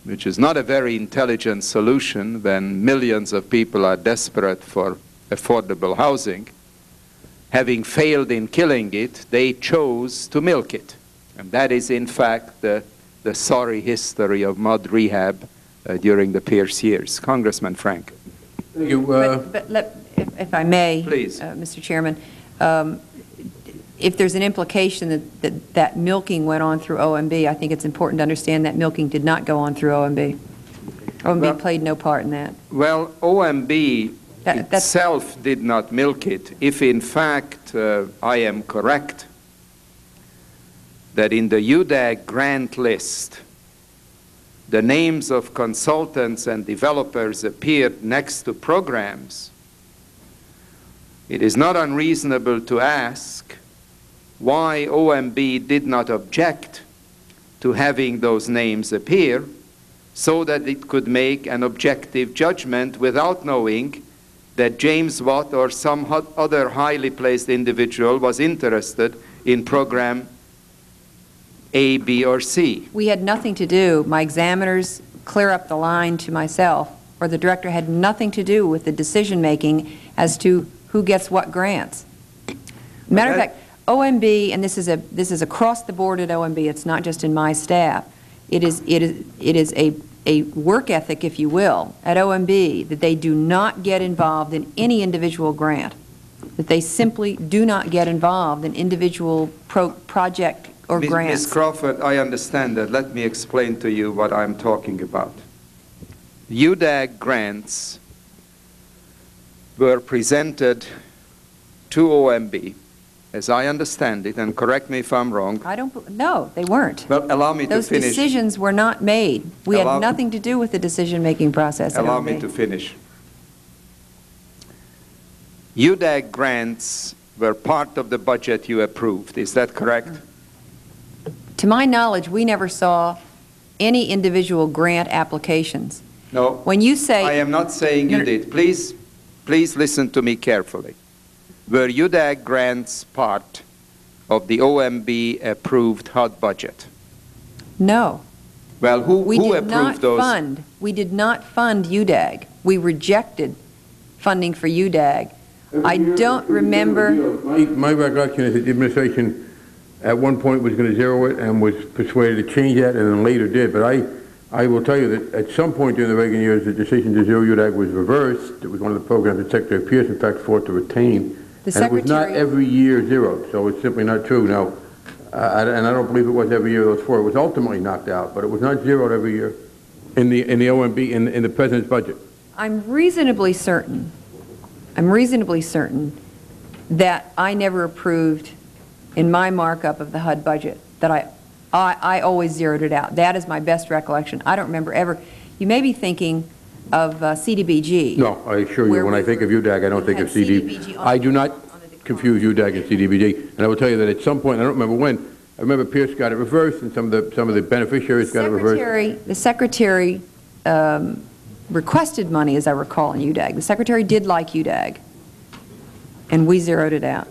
which is not a very intelligent solution when millions of people are desperate for affordable housing, having failed in killing it, they chose to milk it. And that is in fact the sorry history of MOD Rehab during the Pierce years. Congressman Frank. You, but if I may, please. Mr. Chairman, if there's an implication that milking went on through OMB, I think it's important to understand that milking did not go on through OMB. OMB played no part in that. Well, OMB itself did not milk it. If in fact I am correct, that in the UDAG grant list, the names of consultants and developers appeared next to programs, it is not unreasonable to ask why OMB did not object to having those names appear so that it could make an objective judgment without knowing that James Watt or some other highly placed individual was interested in program A, B, or C. We had nothing to do. My examiners clear up the line to myself, or the director had nothing to do with the decision making as to who gets what grants. Matter of fact, OMB, and this is across the board at OMB. It's not just in my staff. It is a work ethic, if you will, at OMB that they do not get involved in any individual grant, that they simply do not get involved in individual project or grants. Ms. Crawford, I understand that. Let me explain to you what I'm talking about. UDAG grants were presented to OMB, as I understand it, and correct me if I'm wrong. I don't, no, they weren't. Well, allow me to finish. Those decisions were not made. We had nothing to do with the decision-making process. Allow me to finish. UDAG grants were part of the budget you approved. Is that correct? To my knowledge, we never saw any individual grant applications. No. When you say... I am not saying you did. Please listen to me carefully. Were UDAG grants part of the OMB-approved HUD budget? No. Well, who approved those? We did not fund UDAG. We rejected funding for UDAG. I don't remember. My recollection is that the administration at one point was going to zero it and was persuaded to change that and then later did. But I, I will tell you that at some point during the Reagan years, the decision to zero UD Act was reversed. It was one of the programs that Secretary Pierce, in fact, fought to retain. And it was not every year zeroed, so it's simply not true. Now, and I don't believe it was every year those four. It was ultimately knocked out, but it was not zeroed every year in the OMB, in the President's budget. I'm reasonably certain that I never approved in my markup of the HUD budget, that I always zeroed it out. That is my best recollection. I don't remember ever. You may be thinking of CDBG. No, I assure you, when I think of UDAG, I don't think of CDBG. I do not confuse UDAG and CDBG. And I will tell you that at some point, I don't remember when, I remember Pierce got it reversed, and some of the beneficiaries got it reversed. The Secretary requested money, as I recall, in UDAG. The Secretary did like UDAG, and we zeroed it out.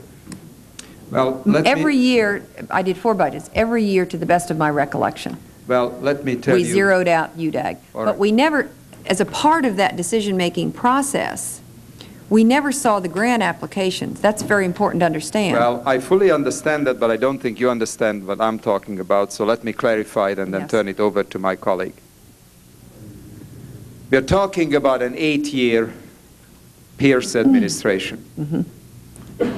Well, every year, I did four budgets, every year to the best of my recollection. Well, let me tell you. We zeroed out UDAG. But we never, as a part of that decision-making process, we never saw the grant applications. That's very important to understand. Well, I fully understand that, but I don't think you understand what I'm talking about. So let me clarify it and then turn it over to my colleague. We're talking about an 8-year Pierce administration.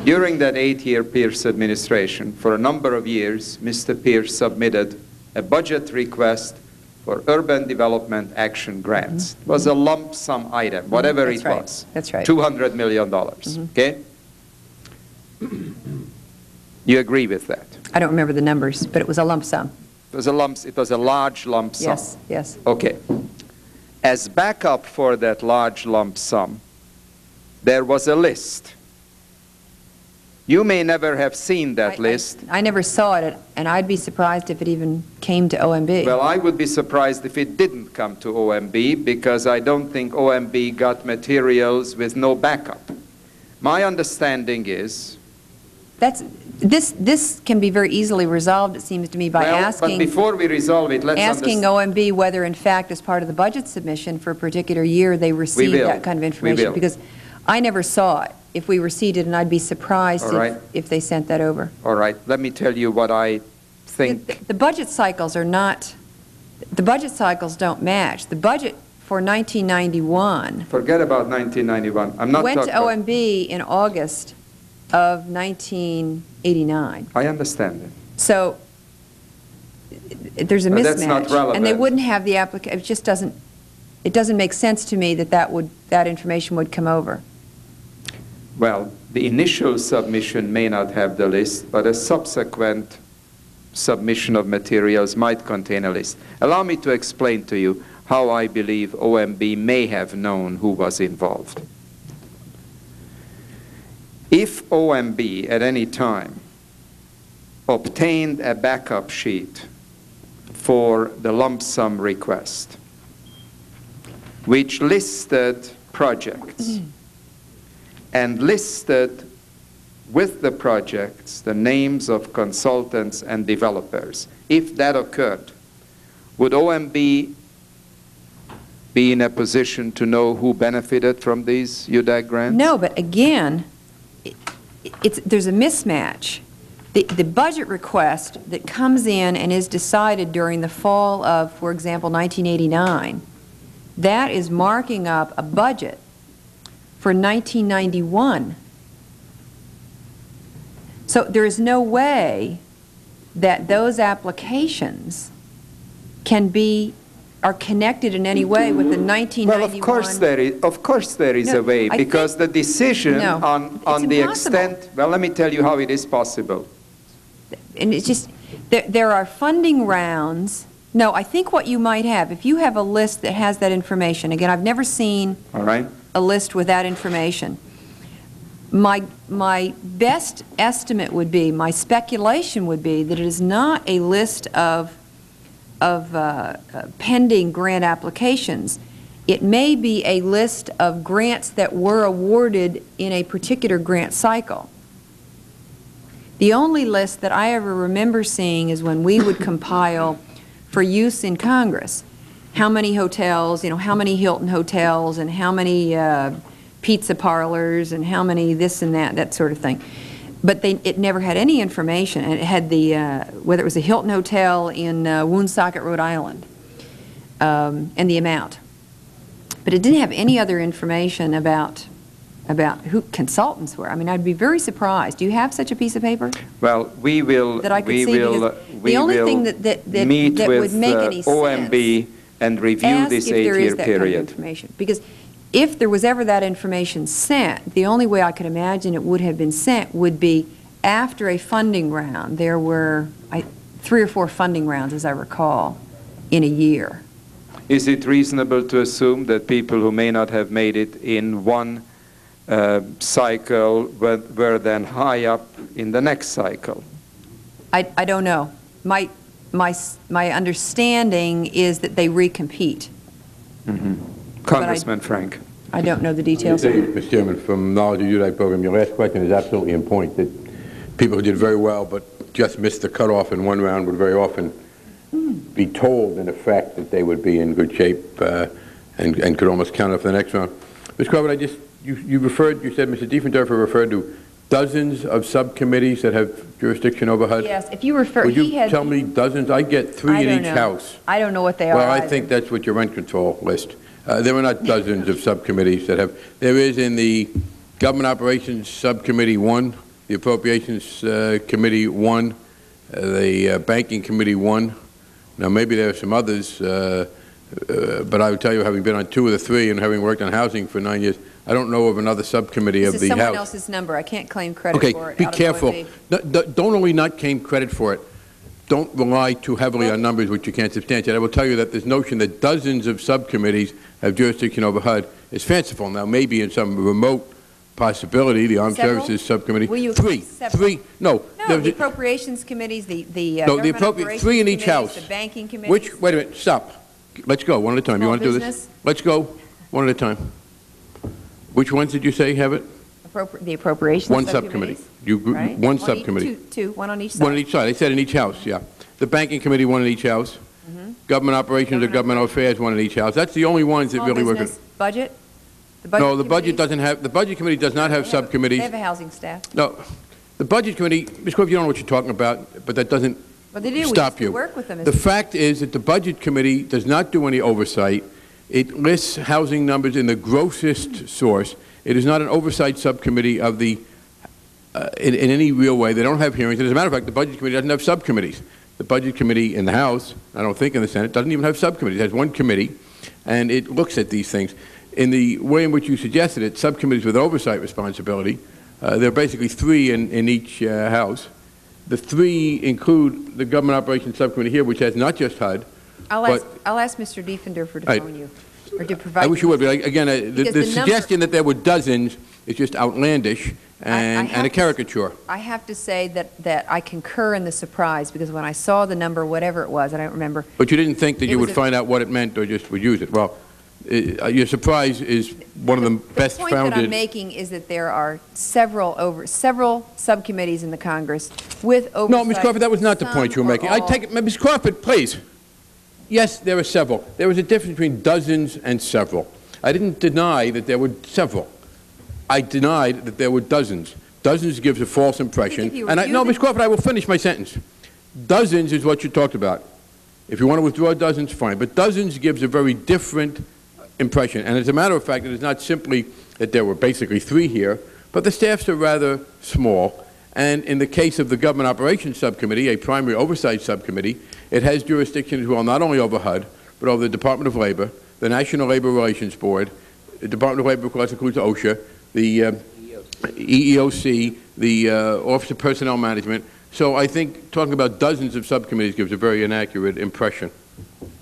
During that 8-year Pierce administration, for a number of years, Mr. Pierce submitted a budget request for urban development action grants. It was a lump sum item, whatever it was. That's right. $200 million. Okay? You agree with that? I don't remember the numbers, but it was a lump sum. It was a large lump sum. Yes, yes. Okay. As backup for that large lump sum, there was a list. You may never have seen that list. I never saw it, and I'd be surprised if it even came to OMB. Well, I would be surprised if it didn't come to OMB, because I don't think OMB got materials with no backup. My understanding is... This can be very easily resolved, it seems to me, by asking... But before we resolve it, let's... Asking OMB whether, in fact, as part of the budget submission for a particular year, they received that kind of information, because I never saw it. If we received it, and I'd be surprised if they sent that over. All right. Let me tell you what I think. The budget cycles are not, the budget cycles don't match. The budget for 1991. Forget about 1991. I'm not talking about. Went to OMB in August of 1989. I understand it. So there's a mismatch. That's not relevant. And they wouldn't have the application. It just doesn't, it doesn't make sense to me that that information would come over. Well, the initial submission may not have the list, but a subsequent submission of materials might contain a list. Allow me to explain to you how I believe OMB may have known who was involved. If OMB at any time obtained a backup sheet for the lump sum request, which listed projects, and listed with the projects the names of consultants and developers. If that occurred, would OMB be in a position to know who benefited from these UDAG grants? No, but again, there's a mismatch. The budget request that comes in and is decided during the fall of, for example, 1989, that is marking up a budget for 1991. So there is no way that those applications can be, are connected in any way with the 1991. Well, of course there is a way, because the decision on the extent, well, let me tell you how it is possible. And it's just, there are funding rounds. No, I think what you might have, if you have a list that has that information, again, I've never seen a list with that information. My best estimate would be, my speculation would be, that it is not a list of pending grant applications. It may be a list of grants that were awarded in a particular grant cycle. The only list that I ever remember seeing is when we would compile for use in Congress. How many hotels, you know, how many Hilton hotels, and how many pizza parlors, and how many this and that, that sort of thing. But it never had any information, and it had the, whether it was a Hilton hotel in Woonsocket, Rhode Island, and the amount. But it didn't have any other information about who consultants were. I mean, I'd be very surprised. Do you have such a piece of paper? Well, we will. That I could see. The only thing that would make any sense. OMB and review this 8-year period. Because if there was ever that information sent, the only way I could imagine it would have been sent would be after a funding round. There were 3 or 4 funding rounds, as I recall, in a year. Is it reasonable to assume that people who may not have made it in one cycle were then high up in the next cycle? I don't know. My understanding is that they recompete. Mm-hmm. Congressman Frank. I don't know the details. Mr. Chairman, from knowledge of UDAG program, your last question is absolutely in point, that people who did very well but just missed the cutoff in one round would very often be told, in effect, that they would be in good shape and could almost count up for the next round. Ms. Crawford, you said Mr. Diefenderfer referred to dozens of subcommittees that have jurisdiction over HUD. Yes, if you refer, would you tell me dozens? I get 3 in each house. I don't know what they are. Well, I think that's what your rent control list. There are not dozens of subcommittees that have. There is in the Government Operations Subcommittee 1, the Appropriations Committee 1, the Banking Committee 1. Now, maybe there are some others, but I would tell you, having been on 2 of the 3 and having worked on housing for 9 years, I don't know of another subcommittee of the House. This is someone else's number. I can't claim credit for it. Okay, be careful. Don't only not claim credit for it. Don't rely too heavily on numbers which you can't substantiate. I will tell you that this notion that dozens of subcommittees have jurisdiction over HUD is fanciful. Now, maybe in some remote possibility, the Armed Services Subcommittee. Will you three? No, the Appropriations Committees, the 3 in each house. The Banking Committee. Wait a minute. Stop. Let's go one at a time. You want to do this? Let's go one at a time. Which ones did you say have it? The Appropriations Subcommittee. One subcommittee. Two. One on each side. One on each side. They said in each house. Yeah. The Banking Committee, one in each house. Mm-hmm. Government Operations or Government Affairs, one in each house. That's the only ones that really work. Budget. No, the budget doesn't have. The budget committee does not have subcommittees. They have a housing staff. No, the budget committee. Ms. Crawford, you don't know what you're talking about, but that doesn't stop you. Work with them, the fact is that the budget committee does not do any oversight. It lists housing numbers in the grossest source. It is not an oversight subcommittee of the in any real way. They don't have hearings. And as a matter of fact, the budget committee doesn't have subcommittees. The budget committee in the House, I don't think in the Senate, doesn't even have subcommittees. It has one committee, and it looks at these things. In the way in which you suggested it, subcommittees with oversight responsibility, there are basically 3 in each house. The 3 include the Government Operations Subcommittee here, which has not just HUD. I'll ask Mr. Diefenderfer to phone you, or to provide. I wish you would. But again, the suggestion that there were dozens is just outlandish and a caricature. I have to say that I concur in the surprise, because when I saw the number, whatever it was, I don't remember. But you didn't think that you would find out what it meant, or just would use it. Well. Your surprise is one of the best founded. The point that I'm making is that there are several subcommittees in the Congress with oversight. No, Ms. Crawford, that was not the point you were making. I take it, Ms. Crawford, please. Yes, there are several. There was a difference between dozens and several. I didn't deny that there were several. I denied that there were dozens. Dozens gives a false impression. And no, Ms. Crawford, I will finish my sentence. Dozens is what you talked about. If you want to withdraw dozens, fine. But dozens gives a very different impression. And as a matter of fact, it is not simply that there were basically 3 here, but the staffs are rather small. And in the case of the Government Operations Subcommittee, a primary oversight subcommittee, it has jurisdiction as well, not only over HUD, but over the Department of Labor, the National Labor Relations Board, the Department of Labor, of course, includes OSHA, the EEOC, the Office of Personnel Management. So I think talking about dozens of subcommittees gives a very inaccurate impression.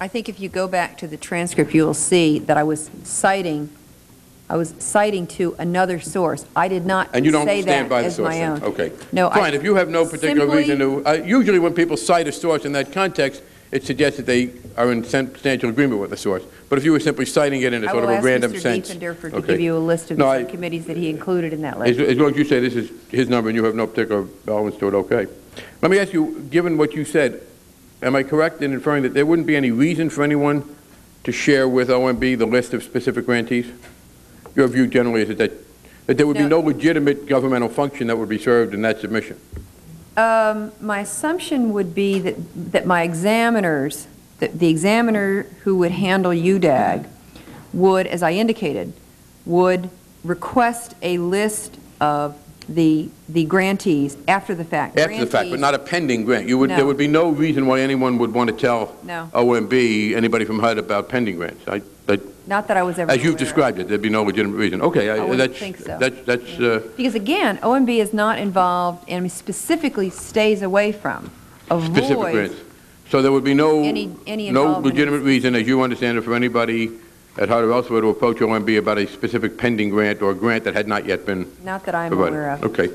I think if you go back to the transcript, you will see that I was citing to another source. I did not say that as my own. And you don't stand by the source, then? Okay. No, fine. If you have no particular reason to, usually when people cite a source in that context, it suggests that they are in substantial agreement with the source. But if you were simply citing it in a sort of a random sense. I will ask Mr. Diefenderfer to give you a list of the subcommittees that he included in that list. As long as you say this is his number and you have no particular elements to it, okay. Let me ask you, given what you said, am I correct in inferring that there wouldn't be any reason for anyone to share with OMB the list of specific grantees? Your view generally is that there would be no legitimate governmental function that would be served in that submission? My assumption would be that my examiners, the examiner who would handle UDAG would, as I indicated, would request a list of the grantees after the fact. After the fact, but not a pending grant. You would, no. There would be no reason why anyone would want to tell OMB, anybody from HUD, about pending grants. Not that I was ever aware. As you've described it, there'd be no legitimate reason. Okay, I wouldn't think so. That's yeah. Because again, OMB is not involved and specifically stays away from, avoids. So there would be no no legitimate reason, as you understand it, for anybody at HUD or elsewhere to approach OMB about a specific pending grant or a grant that had not yet been provided. Not that I'm aware of. Okay.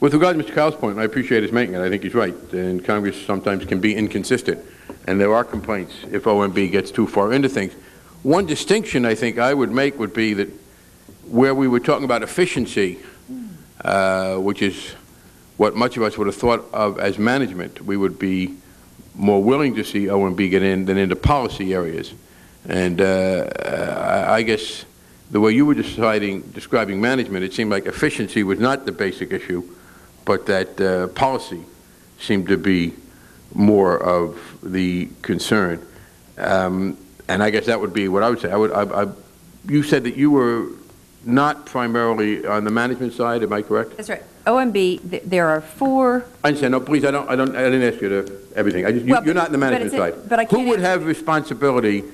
With regard to Mr. Kyle's point, and I appreciate his making it. I think he's right. And Congress sometimes can be inconsistent. And there are complaints if OMB gets too far into things. One distinction I think I would make would be that where we were talking about efficiency, which is what much of us would have thought of as management, we would be more willing to see OMB get in than into policy areas. And I guess the way you were describing management, it seemed like efficiency was not the basic issue, but that policy seemed to be more of the concern. And I guess that would be what I would say. You said that you were not primarily on the management side, am I correct? That's right. OMB, there are four. I understand. No, please, I didn't ask you to everything. I just, well, you're not on the management side. But I can't. Who would have responsibility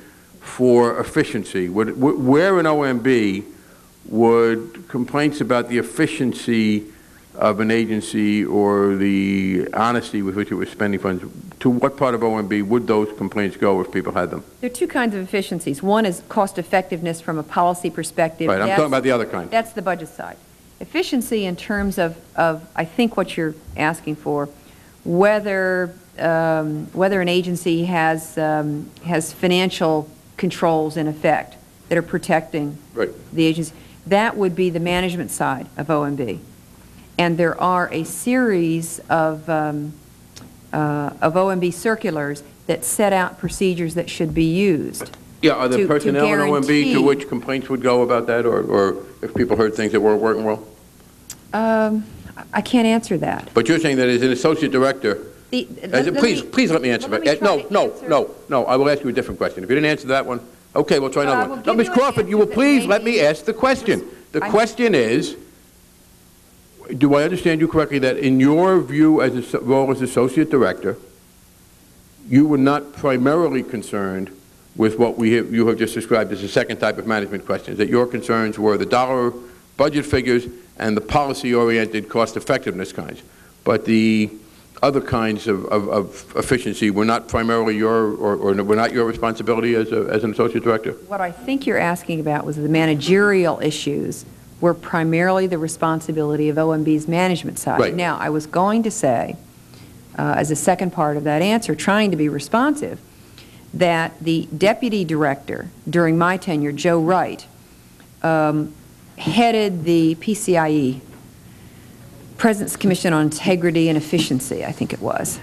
for efficiency? Where in OMB would complaints about the efficiency of an agency or the honesty with which it was spending funds, to what part of OMB would those complaints go if people had them? There are two kinds of efficiencies. One is cost effectiveness from a policy perspective. Right, I'm talking about the other kind. That's the budget side. Efficiency in terms of I think what you're asking for, whether an agency has financial controls in effect that are protecting the agency. That would be the management side of OMB. And there are a series of OMB circulars that set out procedures that should be used. Yeah, are there personnel in OMB to which complaints would go about that, or if people heard things that weren't working well? I can't answer that. But you're saying that as an associate director, please let me answer that. No, I will ask you a different question. If you didn't answer that one, okay, we'll try another one. No, Ms. Crawford, you will please let me ask the question. The question is, do I understand you correctly that in your view as a role as associate director, you were not primarily concerned with what you have just described as the second type of management questions, that your concerns were the dollar budget figures and the policy-oriented cost-effectiveness kinds, but the other kinds of efficiency were not primarily your, or were not your responsibility as an associate director? What I think you're asking about was the managerial issues were primarily the responsibility of OMB's management side. Right. Now, I was going to say, as a second part of that answer, trying to be responsive, that the deputy director during my tenure, Joe Wright, headed the PCIE, President's Commission on Integrity and Efficiency, I think it was,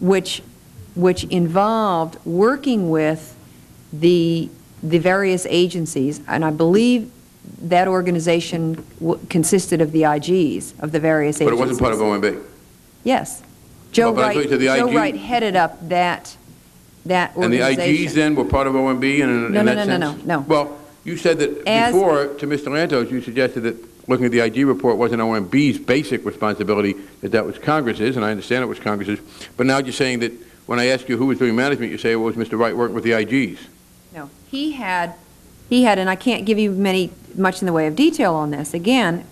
which involved working with the various agencies, and I believe that organization consisted of the IGs of the various agencies. But it wasn't part of OMB? Yes. Joe Wright headed up that organization. And the IGs then were part of OMB in that sense? No. Well, you said that before, to Mr. Lantos, you suggested that looking at the IG report wasn't OMB's basic responsibility, that was Congress's, and I understand it was Congress's. But now you're saying that when I ask you who was doing management, you say, well, it was Mr. Wright working with the IGs? No. He had, and I can't give you much in the way of detail on this. Again,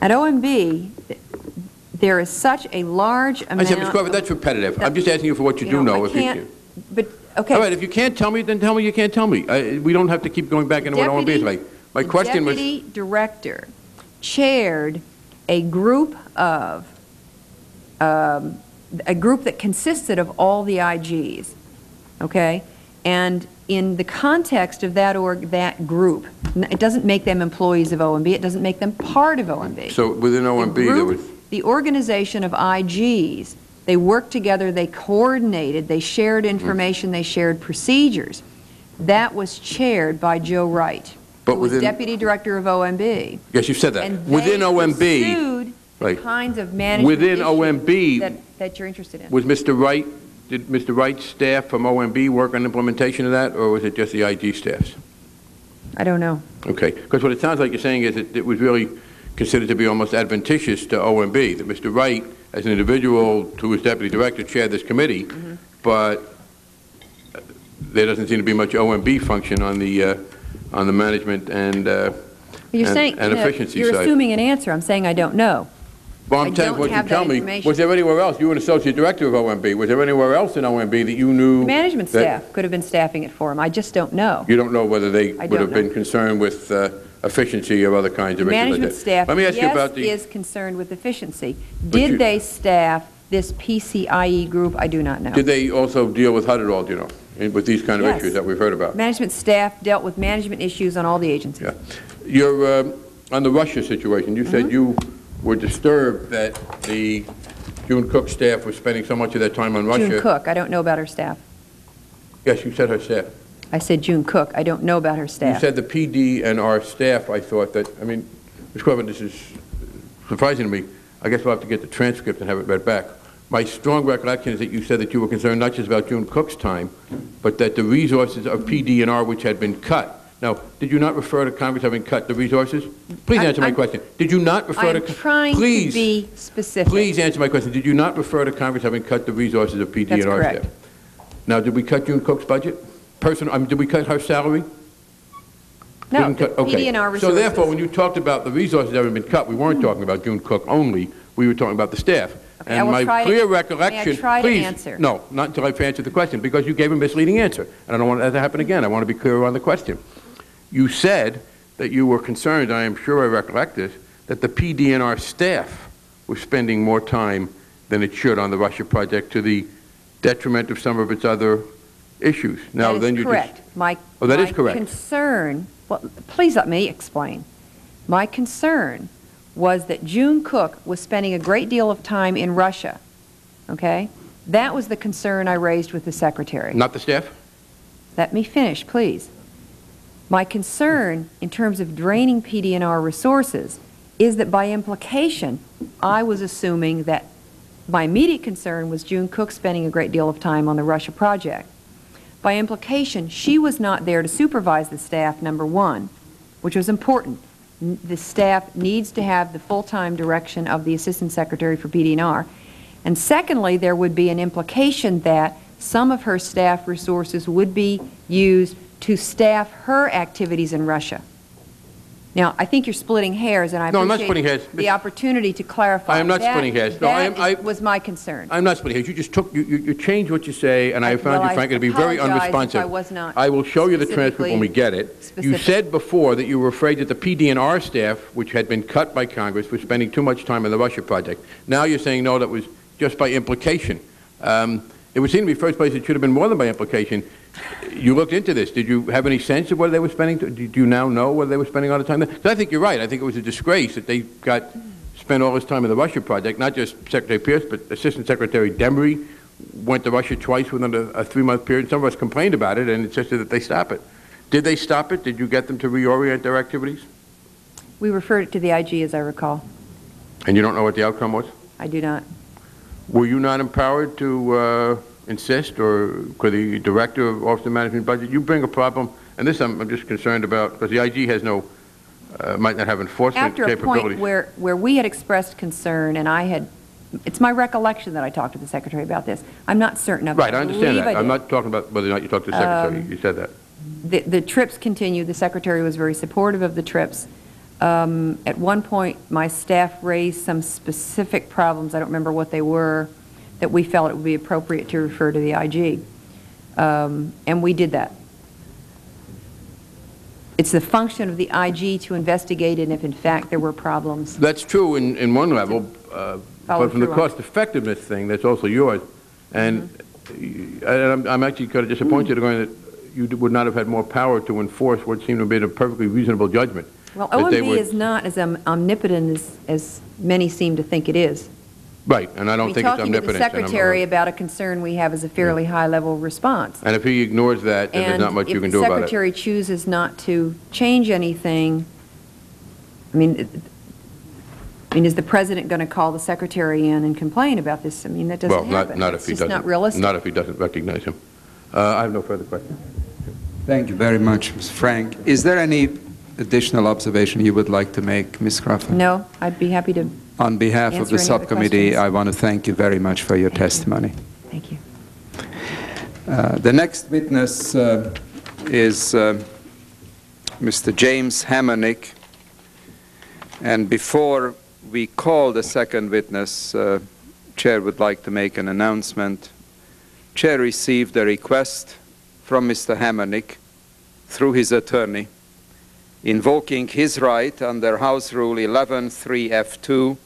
at OMB, there is such a large amount. I said, Ms. Crawford, that's repetitive. I'm just asking you for what you do know. If you, but okay. All right. If you can't tell me, then tell me you can't tell me. We don't have to keep going back into what OMB is like. My question was. The deputy director chaired a group that consisted of all the IGs. Okay, and in the context of that group, it doesn't make them employees of OMB. It doesn't make them part of OMB. So within OMB, the organization of IGs, they worked together, they coordinated, they shared information, they shared procedures. That was chaired by Joe Wright, who was deputy director of OMB. Yes, you said that. And within OMB, the kinds of management within OMB that you're interested in. Was Mr. Wright Did Mr. Wright's staff from OMB work on implementation of that, or was it just the IG staffs? I don't know. Okay, because what it sounds like you're saying is that it was really considered to be almost adventitious to OMB, that Mr. Wright, as an individual who was deputy director, chaired this committee, but there doesn't seem to be much OMB function on the management and efficiency side. You're assuming an answer. I'm saying I don't know. Well, I'm telling what you tell me. Was there anywhere else? You were an associate director of OMB. Was there anywhere else in OMB that you knew? The management staff could have been staffing it for him. I just don't know. You don't know whether they would have been concerned with efficiency or other kinds of issues. Management staff is concerned with efficiency. Did they staff this PCIE group? I do not know. Did they also deal with HUD at all, do you know, with these kind of issues that we've heard about? Management staff dealt with management issues on all the agencies. Yeah. You're, on the Russia situation, you said you were disturbed that the June Cook staff was spending so much of their time on Russia. June Cook. I don't know about her staff. Yes, you said her staff. I said June Cook. I don't know about her staff. You said the PD and our staff. I thought that, I mean, Ms. Corbin, this is surprising to me. I guess we'll have to get the transcript and have it read back. My strong recollection is that you said that you were concerned not just about June Cook's time, but that the resources of PD and R which had been cut. Now, did you not refer to Congress having cut the resources? Please answer my question. Did you not refer to... I'm trying to be specific. Please answer my question. Did you not refer to Congress having cut the resources of PD and R staff? Now, did we cut June Cook's budget? Did we cut her salary? No, PD and R resources. So therefore, when you talked about the resources that have been cut, we weren't talking about June Cook only. We were talking about the staff. Okay, and my clear recollection, no, not until I've answered the question, because you gave a misleading answer. And I don't want that to happen again. I want to be clear on the question. You said that you were concerned, I am sure I recollect this, that the PD&R staff was spending more time than it should on the Russia project to the detriment of some of its other issues. Now, that is then you correct. That is correct. My concern, well, please let me explain. My concern was that June Cook was spending a great deal of time in Russia, okay? That was the concern I raised with the Secretary. Not the staff? Let me finish, please. My concern in terms of draining PD&R resources is that by implication, I was assuming that my immediate concern was June Cook spending a great deal of time on the Russia project. By implication, she was not there to supervise the staff, number one, which was important. The staff needs to have the full-time direction of the Assistant Secretary for PD&R. And secondly, there would be an implication that some of her staff resources would be used to staff her activities in Russia. Now, I think you're splitting hairs, and I appreciate the opportunity to clarify. I am not splitting hairs. No, that was my concern. I'm not splitting hairs. You just took, you changed what you say, and I found you, frankly, to be very unresponsive. I was not. I will show you the transcript when we get it. You said before that you were afraid that the PD&R staff, which had been cut by Congress, was spending too much time on the Russia project. Now you're saying, no, that was just by implication. It would seem to be first place it should have been more than by implication. You looked into this. Did you have any sense of whether they were spending? Do you now know whether they were spending all the time there? Because I think you're right. I think it was a disgrace that they spent all this time in the Russia project. Not just Secretary Pierce, but Assistant Secretary Demery went to Russia twice within a three-month period. Some of us complained about it and insisted that they stop it. Did they stop it? Did you get them to reorient their activities? We referred it to the IG, as I recall. And you don't know what the outcome was? I do not. Were you not empowered to insist, or could the director of Office of Management Budget? You bring a problem, and this I'm just concerned about, because the IG has no, might not have enforcement capabilities. After a point where we had expressed concern, and I had, it's my recollection that I talked to the Secretary about this. I'm not certain of it. Right, I understand that. I'm not talking about whether or not you talked to the Secretary. You said that. The trips continued. The Secretary was very supportive of the trips. At one point, my staff raised some specific problems, I don't remember what they were, that we felt it would be appropriate to refer to the IG. And we did that. It's the function of the IG to investigate, and if in fact there were problems. That's true in one level, but from the cost effectiveness thing, that's also yours. And I'm actually kind of disappointed that you would not have had more power to enforce what seemed to have been a perfectly reasonable judgment. Well, OMB is not as omnipotent as many seem to think it is. Right, and I don't think it's omnipotent. We're talking to the Secretary about a concern we have as a fairly high-level response. And if he ignores that, then there's not much you can do about it. And if the Secretary chooses not to change anything, I mean, mean, is the president going to call the secretary in and complain about this? I mean, that doesn't happen. Not if he doesn't. Not realistic. Not if he doesn't recognize him. I have no further questions. Thank you very much, Ms. Frank. Is there any additional observation you would like to make, Ms. Crawford? No, I'd be happy to. On behalf of the subcommittee, I want to thank you very much for your testimony. Thank you. The next witness is Mr. James Hamernick. And before we call the second witness, Chair would like to make an announcement. Chair received a request from Mr. Hamernick through his attorney, invoking his right under House Rule 11(3)(f)(2)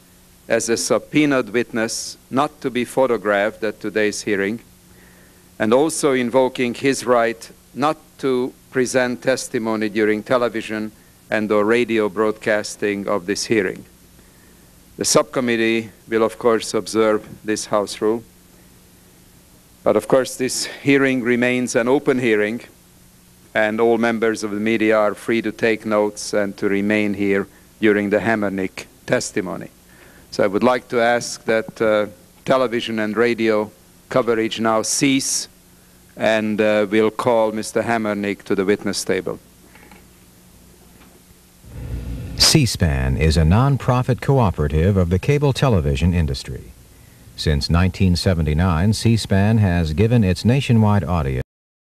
as a subpoenaed witness not to be photographed at today's hearing, and also invoking his right not to present testimony during television and/or radio broadcasting of this hearing. The subcommittee will, of course, observe this House rule. But, of course, this hearing remains an open hearing, and all members of the media are free to take notes and to remain here during the Hamernick testimony. So I would like to ask that television and radio coverage now cease, and we'll call Mr. Hamernick to the witness table. C-SPAN is a nonprofit cooperative of the cable television industry. Since 1979, C-SPAN has given its nationwide audience